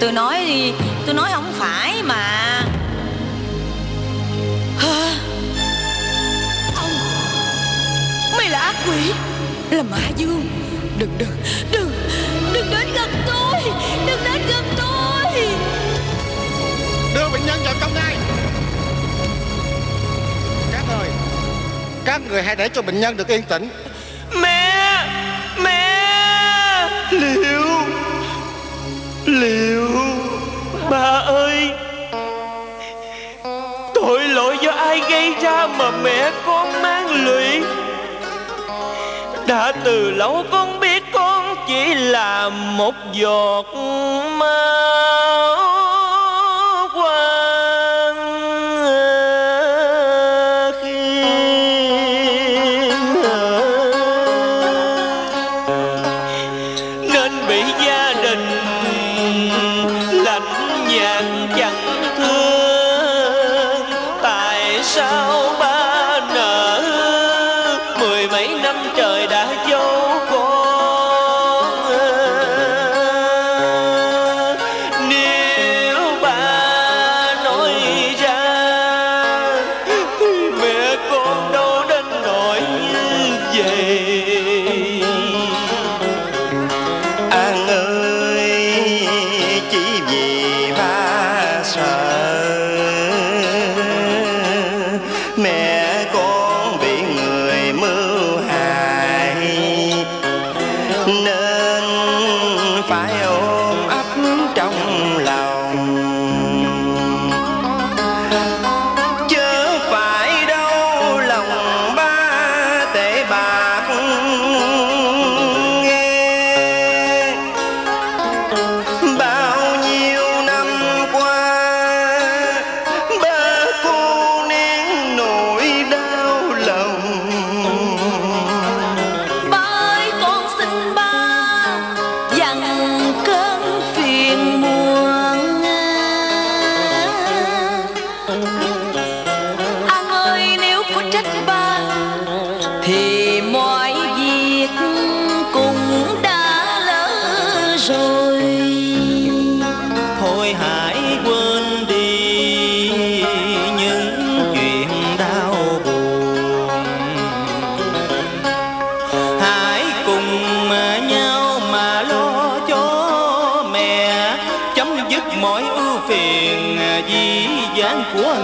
Tôi nói đi, tôi nói không phải mà. Hả? Ông, mày là ác quỷ, là ma dương. Đừng đến gần tôi, đừng đến gần tôi. Đưa bệnh nhân vào trong đây. Các ơi, Các người hãy để cho bệnh nhân được yên tĩnh. Mẹ! Mẹ! Liễu! Liễu! Bà ơi! Tội lỗi do ai gây ra mà mẹ con mang lụy? Đã từ lâu con biết con chỉ là một giọt máu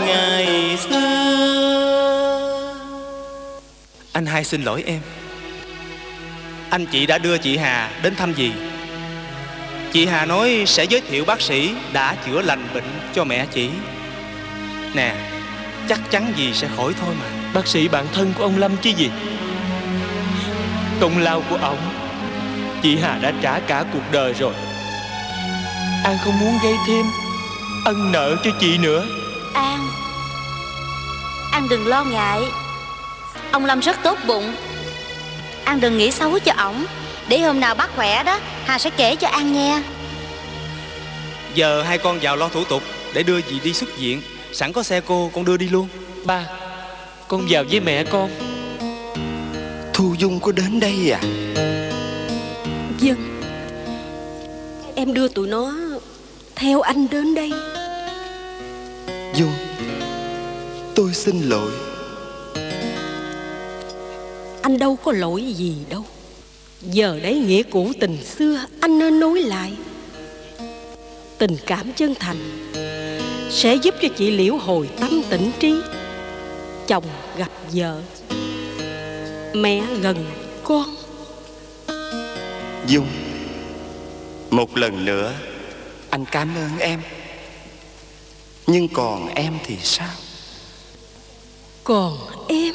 ngày xưa. Anh hai xin lỗi em. Anh chị đã đưa chị Hà đến thăm dì. Chị Hà nói sẽ giới thiệu bác sĩ đã chữa lành bệnh cho mẹ chị. Nè, chắc chắn dì sẽ khỏi thôi mà. Bác sĩ bạn thân của ông Lâm chứ gì. Công lao của ông chị Hà đã trả cả cuộc đời rồi. An không muốn gây thêm ân nợ cho chị nữa. An đừng lo ngại. Ông Lâm rất tốt bụng. An đừng nghĩ xấu cho ổng. Để hôm nào bác khỏe đó, Hà sẽ kể cho An nghe. Giờ hai con vào lo thủ tục để đưa dì đi xuất viện. Sẵn có xe cô, con đưa đi luôn. Ba, con vào với mẹ con. Thu Dung có đến đây à? Vâng. Em đưa tụi nó theo anh đến đây. Dung, tôi xin lỗi. Anh đâu có lỗi gì đâu. Giờ đấy nghĩa cũ tình xưa anh nên nối lại. Tình cảm chân thành sẽ giúp cho chị Liễu hồi tâm tỉnh trí. Chồng gặp vợ, mẹ gần con. Dung, một lần nữa anh cảm ơn em. Nhưng còn em thì sao? Còn em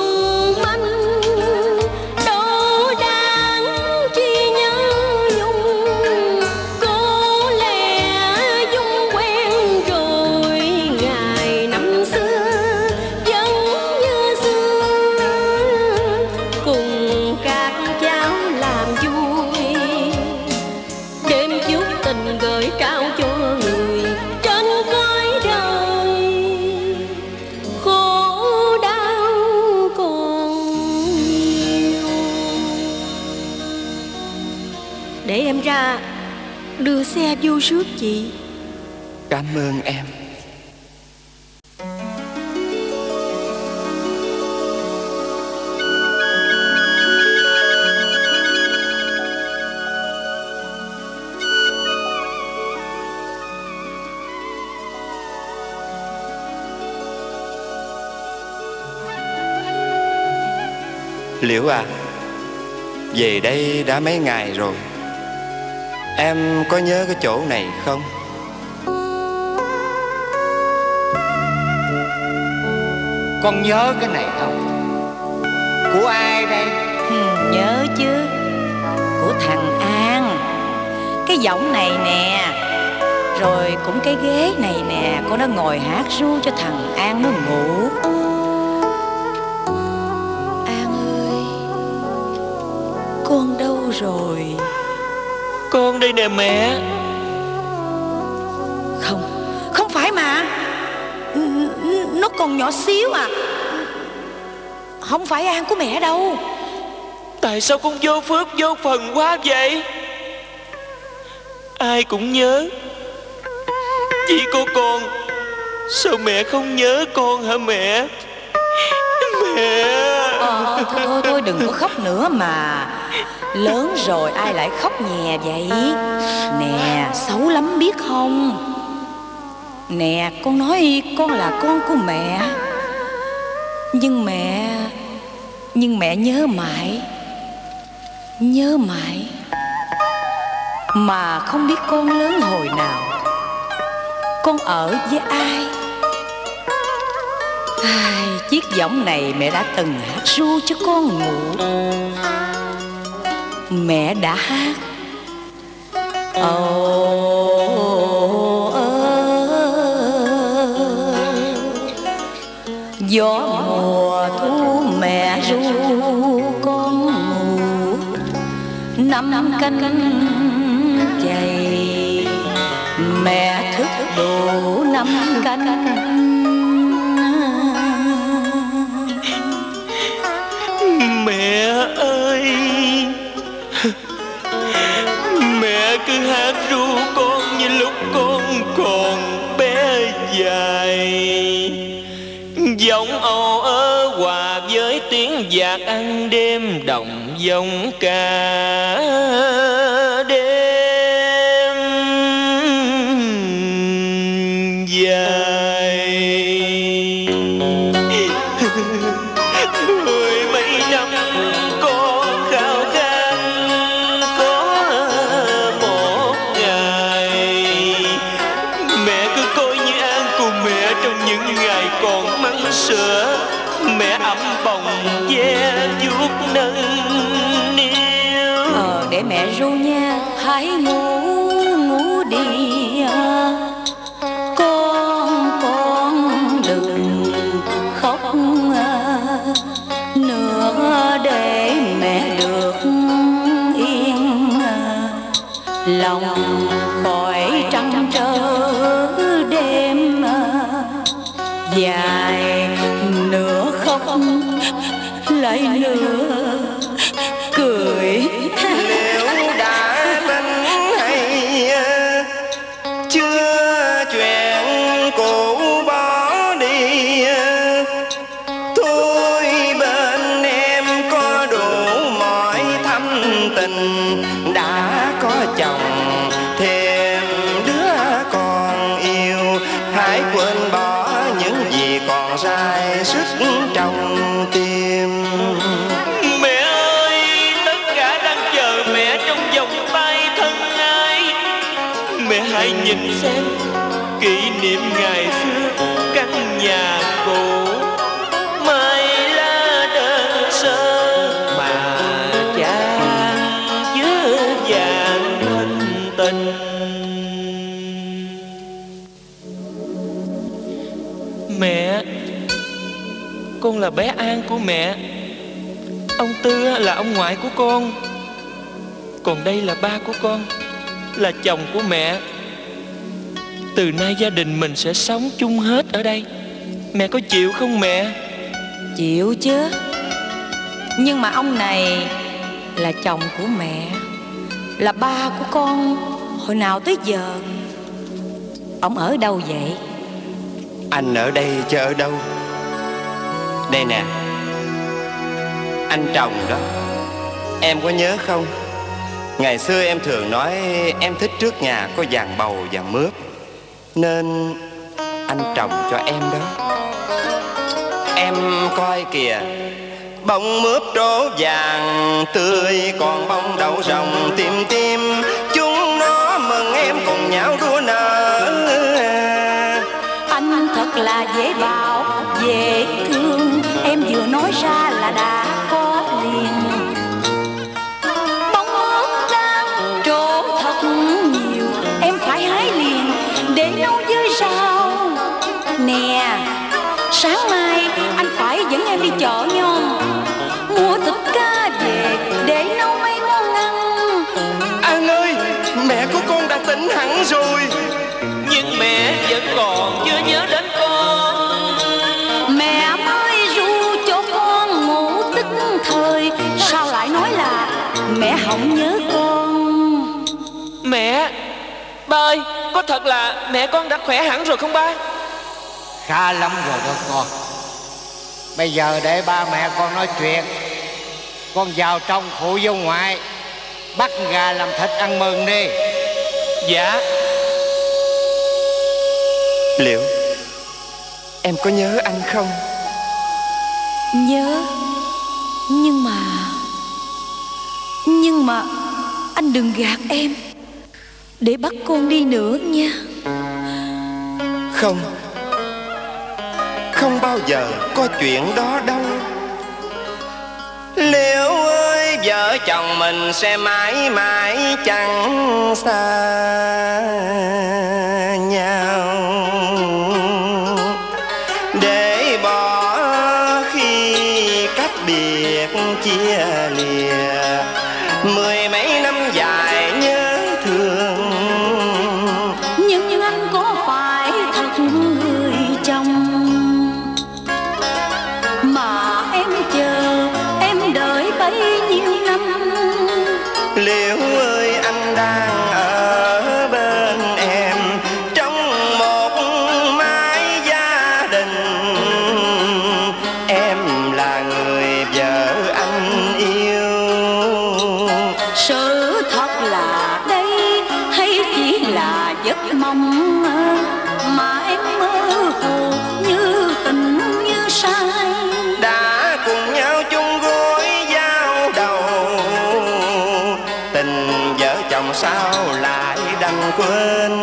manh. Đưa xe vô rước chị. Cảm ơn em. Liễu à, về đây đã mấy ngày rồi, em có nhớ cái chỗ này không? Con nhớ cái này không? Của ai đây? Nhớ chứ, của thằng An. Cái giọng này nè, rồi cũng cái ghế này nè, con đã ngồi hát ru cho thằng An nó ngủ. An ơi, con đâu rồi? Con đây nè mẹ. Không, không phải mà. Nó còn nhỏ xíu à. Không phải An của mẹ đâu. Tại sao con vô phước vô phần quá vậy? Ai cũng nhớ chị cô con, sao mẹ không nhớ con hả mẹ? Mẹ thôi đừng có khóc nữa mà. Lớn rồi ai lại khóc nhè vậy? Nè, xấu lắm biết không? Nè, con nói con là con của mẹ, nhưng mẹ nhớ mãi mà không biết con lớn hồi nào, con ở với ai. Ai, chiếc võng này mẹ đã từng hát ru cho con ngủ. Mẹ đã hát gió mùa thu mẹ ru con ngủ, năm canh chày mẹ thức đủ năm canh. Mẹ ơi, mẹ cứ hát ru con như lúc con còn bé dài. Giọng âu ơ hòa với tiếng vạc ăn đêm, đồng giọng ca đêm dài. Mười mấy năm có khao khát, có một ngày mẹ cứ coi như An cùng mẹ trong những ngày còn sữa. Mẹ ấm bồng ve vuốt nâng niu. Để mẹ ru nha, hãy ngủ đi con đừng khóc nữa để mẹ được yên lòng khỏi trăn trở đêm dài. Lại nữa cười. Liễu đã tính hay chưa chuyện cũ bỏ đi? Thôi bên em có đủ mọi thâm tình, đã có chồng thêm đứa con yêu. Hãy quên bỏ những gì còn sai sức trong tim. Mẹ ơi, tất cả đang chờ mẹ trong vòng tay thân ai. Mẹ hãy nhìn xem kỷ niệm ngày xưa căn nhà cũ, mai lá đơn sơ mà chán chứa vàng thân tình. Mẹ, con là bé An của mẹ. Ông Tư là ông ngoại của con. Còn đây là ba của con, là chồng của mẹ. Từ nay gia đình mình sẽ sống chung hết ở đây. Mẹ có chịu không mẹ? Chịu chứ. Nhưng mà ông này là chồng của mẹ, là ba của con hồi nào tới giờ. Ông ở đâu vậy? Anh ở đây chứ ở đâu. Đây nè, anh chồng đó, em có nhớ không? Ngày xưa em thường nói em thích trước nhà có vàng bầu và mướp, nên anh chồng cho em đó. Em coi kìa, Bông mướp trố vàng tươi, còn bông đậu rồng tim tim. Chúng nó mừng em cùng nhau đua nở. Anh thật là dễ bảo, dễ thương, em vừa nói ra là đã có liền. Bông mướp đang trổ thật nhiều, em phải hái liền để nấu với rau. Nè, sáng mai anh phải dẫn em đi chợ nho, mua thịt cá về để nấu mấy món ăn. An ơi, mẹ của con đã tỉnh hẳn rồi, nhưng mẹ vẫn còn chưa nhớ đến con. Mẹ mới ru cho con ngủ tức thời, sao lại nói là mẹ không nhớ con. Mẹ, ba ơi, có thật là mẹ con đã khỏe hẳn rồi không ba? Khá lắm rồi đó con. Bây giờ để ba mẹ con nói chuyện. Con vào trong phụ vô ngoại, bắt gà làm thịt ăn mừng đi. Dạ. Liễu, em có nhớ anh không? Nhớ. Nhưng mà anh đừng gạt em để bắt con đi nữa nha. Không, không bao giờ có chuyện đó đâu. Liễu ơi, vợ chồng mình sẽ mãi mãi chẳng xa nhau, để bỏ khi cách biệt chia lìa. Mười mấy năm dài nhớ thương. Nhưng anh có phải thật người chồng mà em chờ, em đợi bấy nhiêu năm. Liễu ơi, anh đang ở bên em trong một mái gia đình. Em là người vợ anh yêu. Sự thật là đây hay chỉ là giấc mong mà em mơ hồ như tình như sai? Đã cùng nhau chung gối giao đầu, tình vợ chồng sao lại đành quên.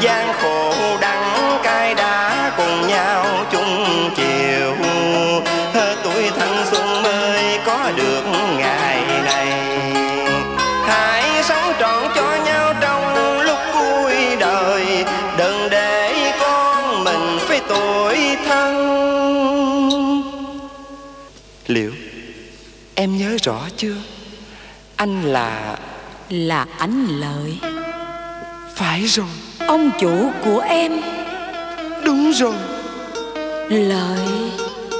Gian khổ đắng cay đã cùng nhau chung chiều, hết tuổi thanh xuân mới có được ngày này. Hãy sống trọn cho nhau trong lúc cuối đời, đừng để con mình phải tủi thân. Liễu, em nhớ rõ chưa? Anh là... Là anh Lợi, Phải rồi, ông chủ của em. đúng rồi. Lợi.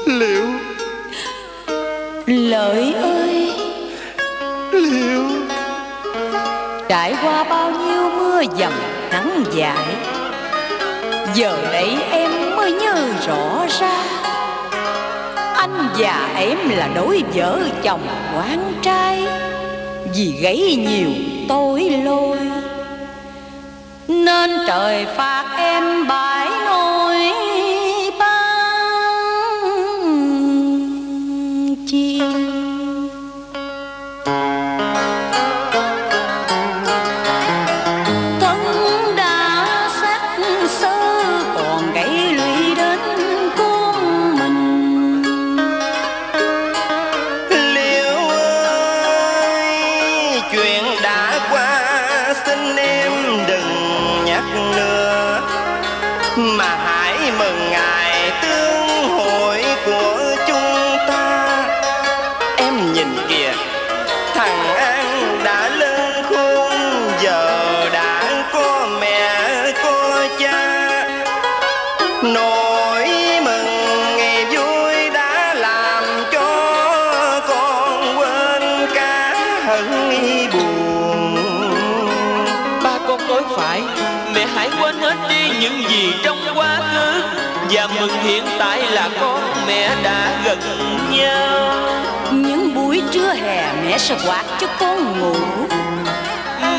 Liễu. Lợi ơi, Liễu. Trải qua bao nhiêu mưa dầm nắng dãi, giờ đây em mới nhớ rõ ra. Anh và em là đôi vợ chồng quán trai, vì gấy nhiều tối lôi nên trời phạt em bãi nỗi ban chi. Những gì trong quá khứ và mừng hiện tại là con mẹ đã gần nhau. Những buổi trưa hè mẹ sẽ quạt cho con ngủ.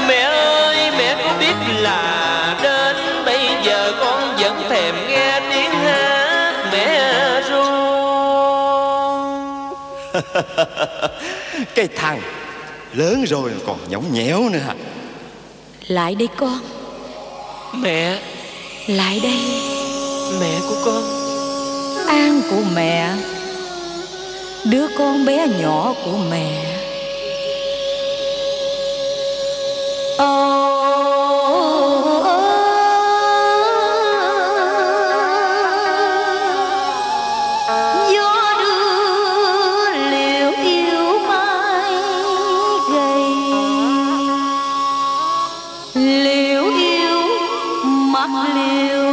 Mẹ ơi, mẹ có biết là đến bây giờ con vẫn thèm nghe tiếng hát mẹ ru. Cái thằng lớn rồi còn nhõng nhẽo nữa hả? Lại đây con. Mẹ. Lại đây. Mẹ của con. An của mẹ. Đứa con bé nhỏ của mẹ. Gió đưa liễu yêu mãi gầy, liễu yêu mắt liễu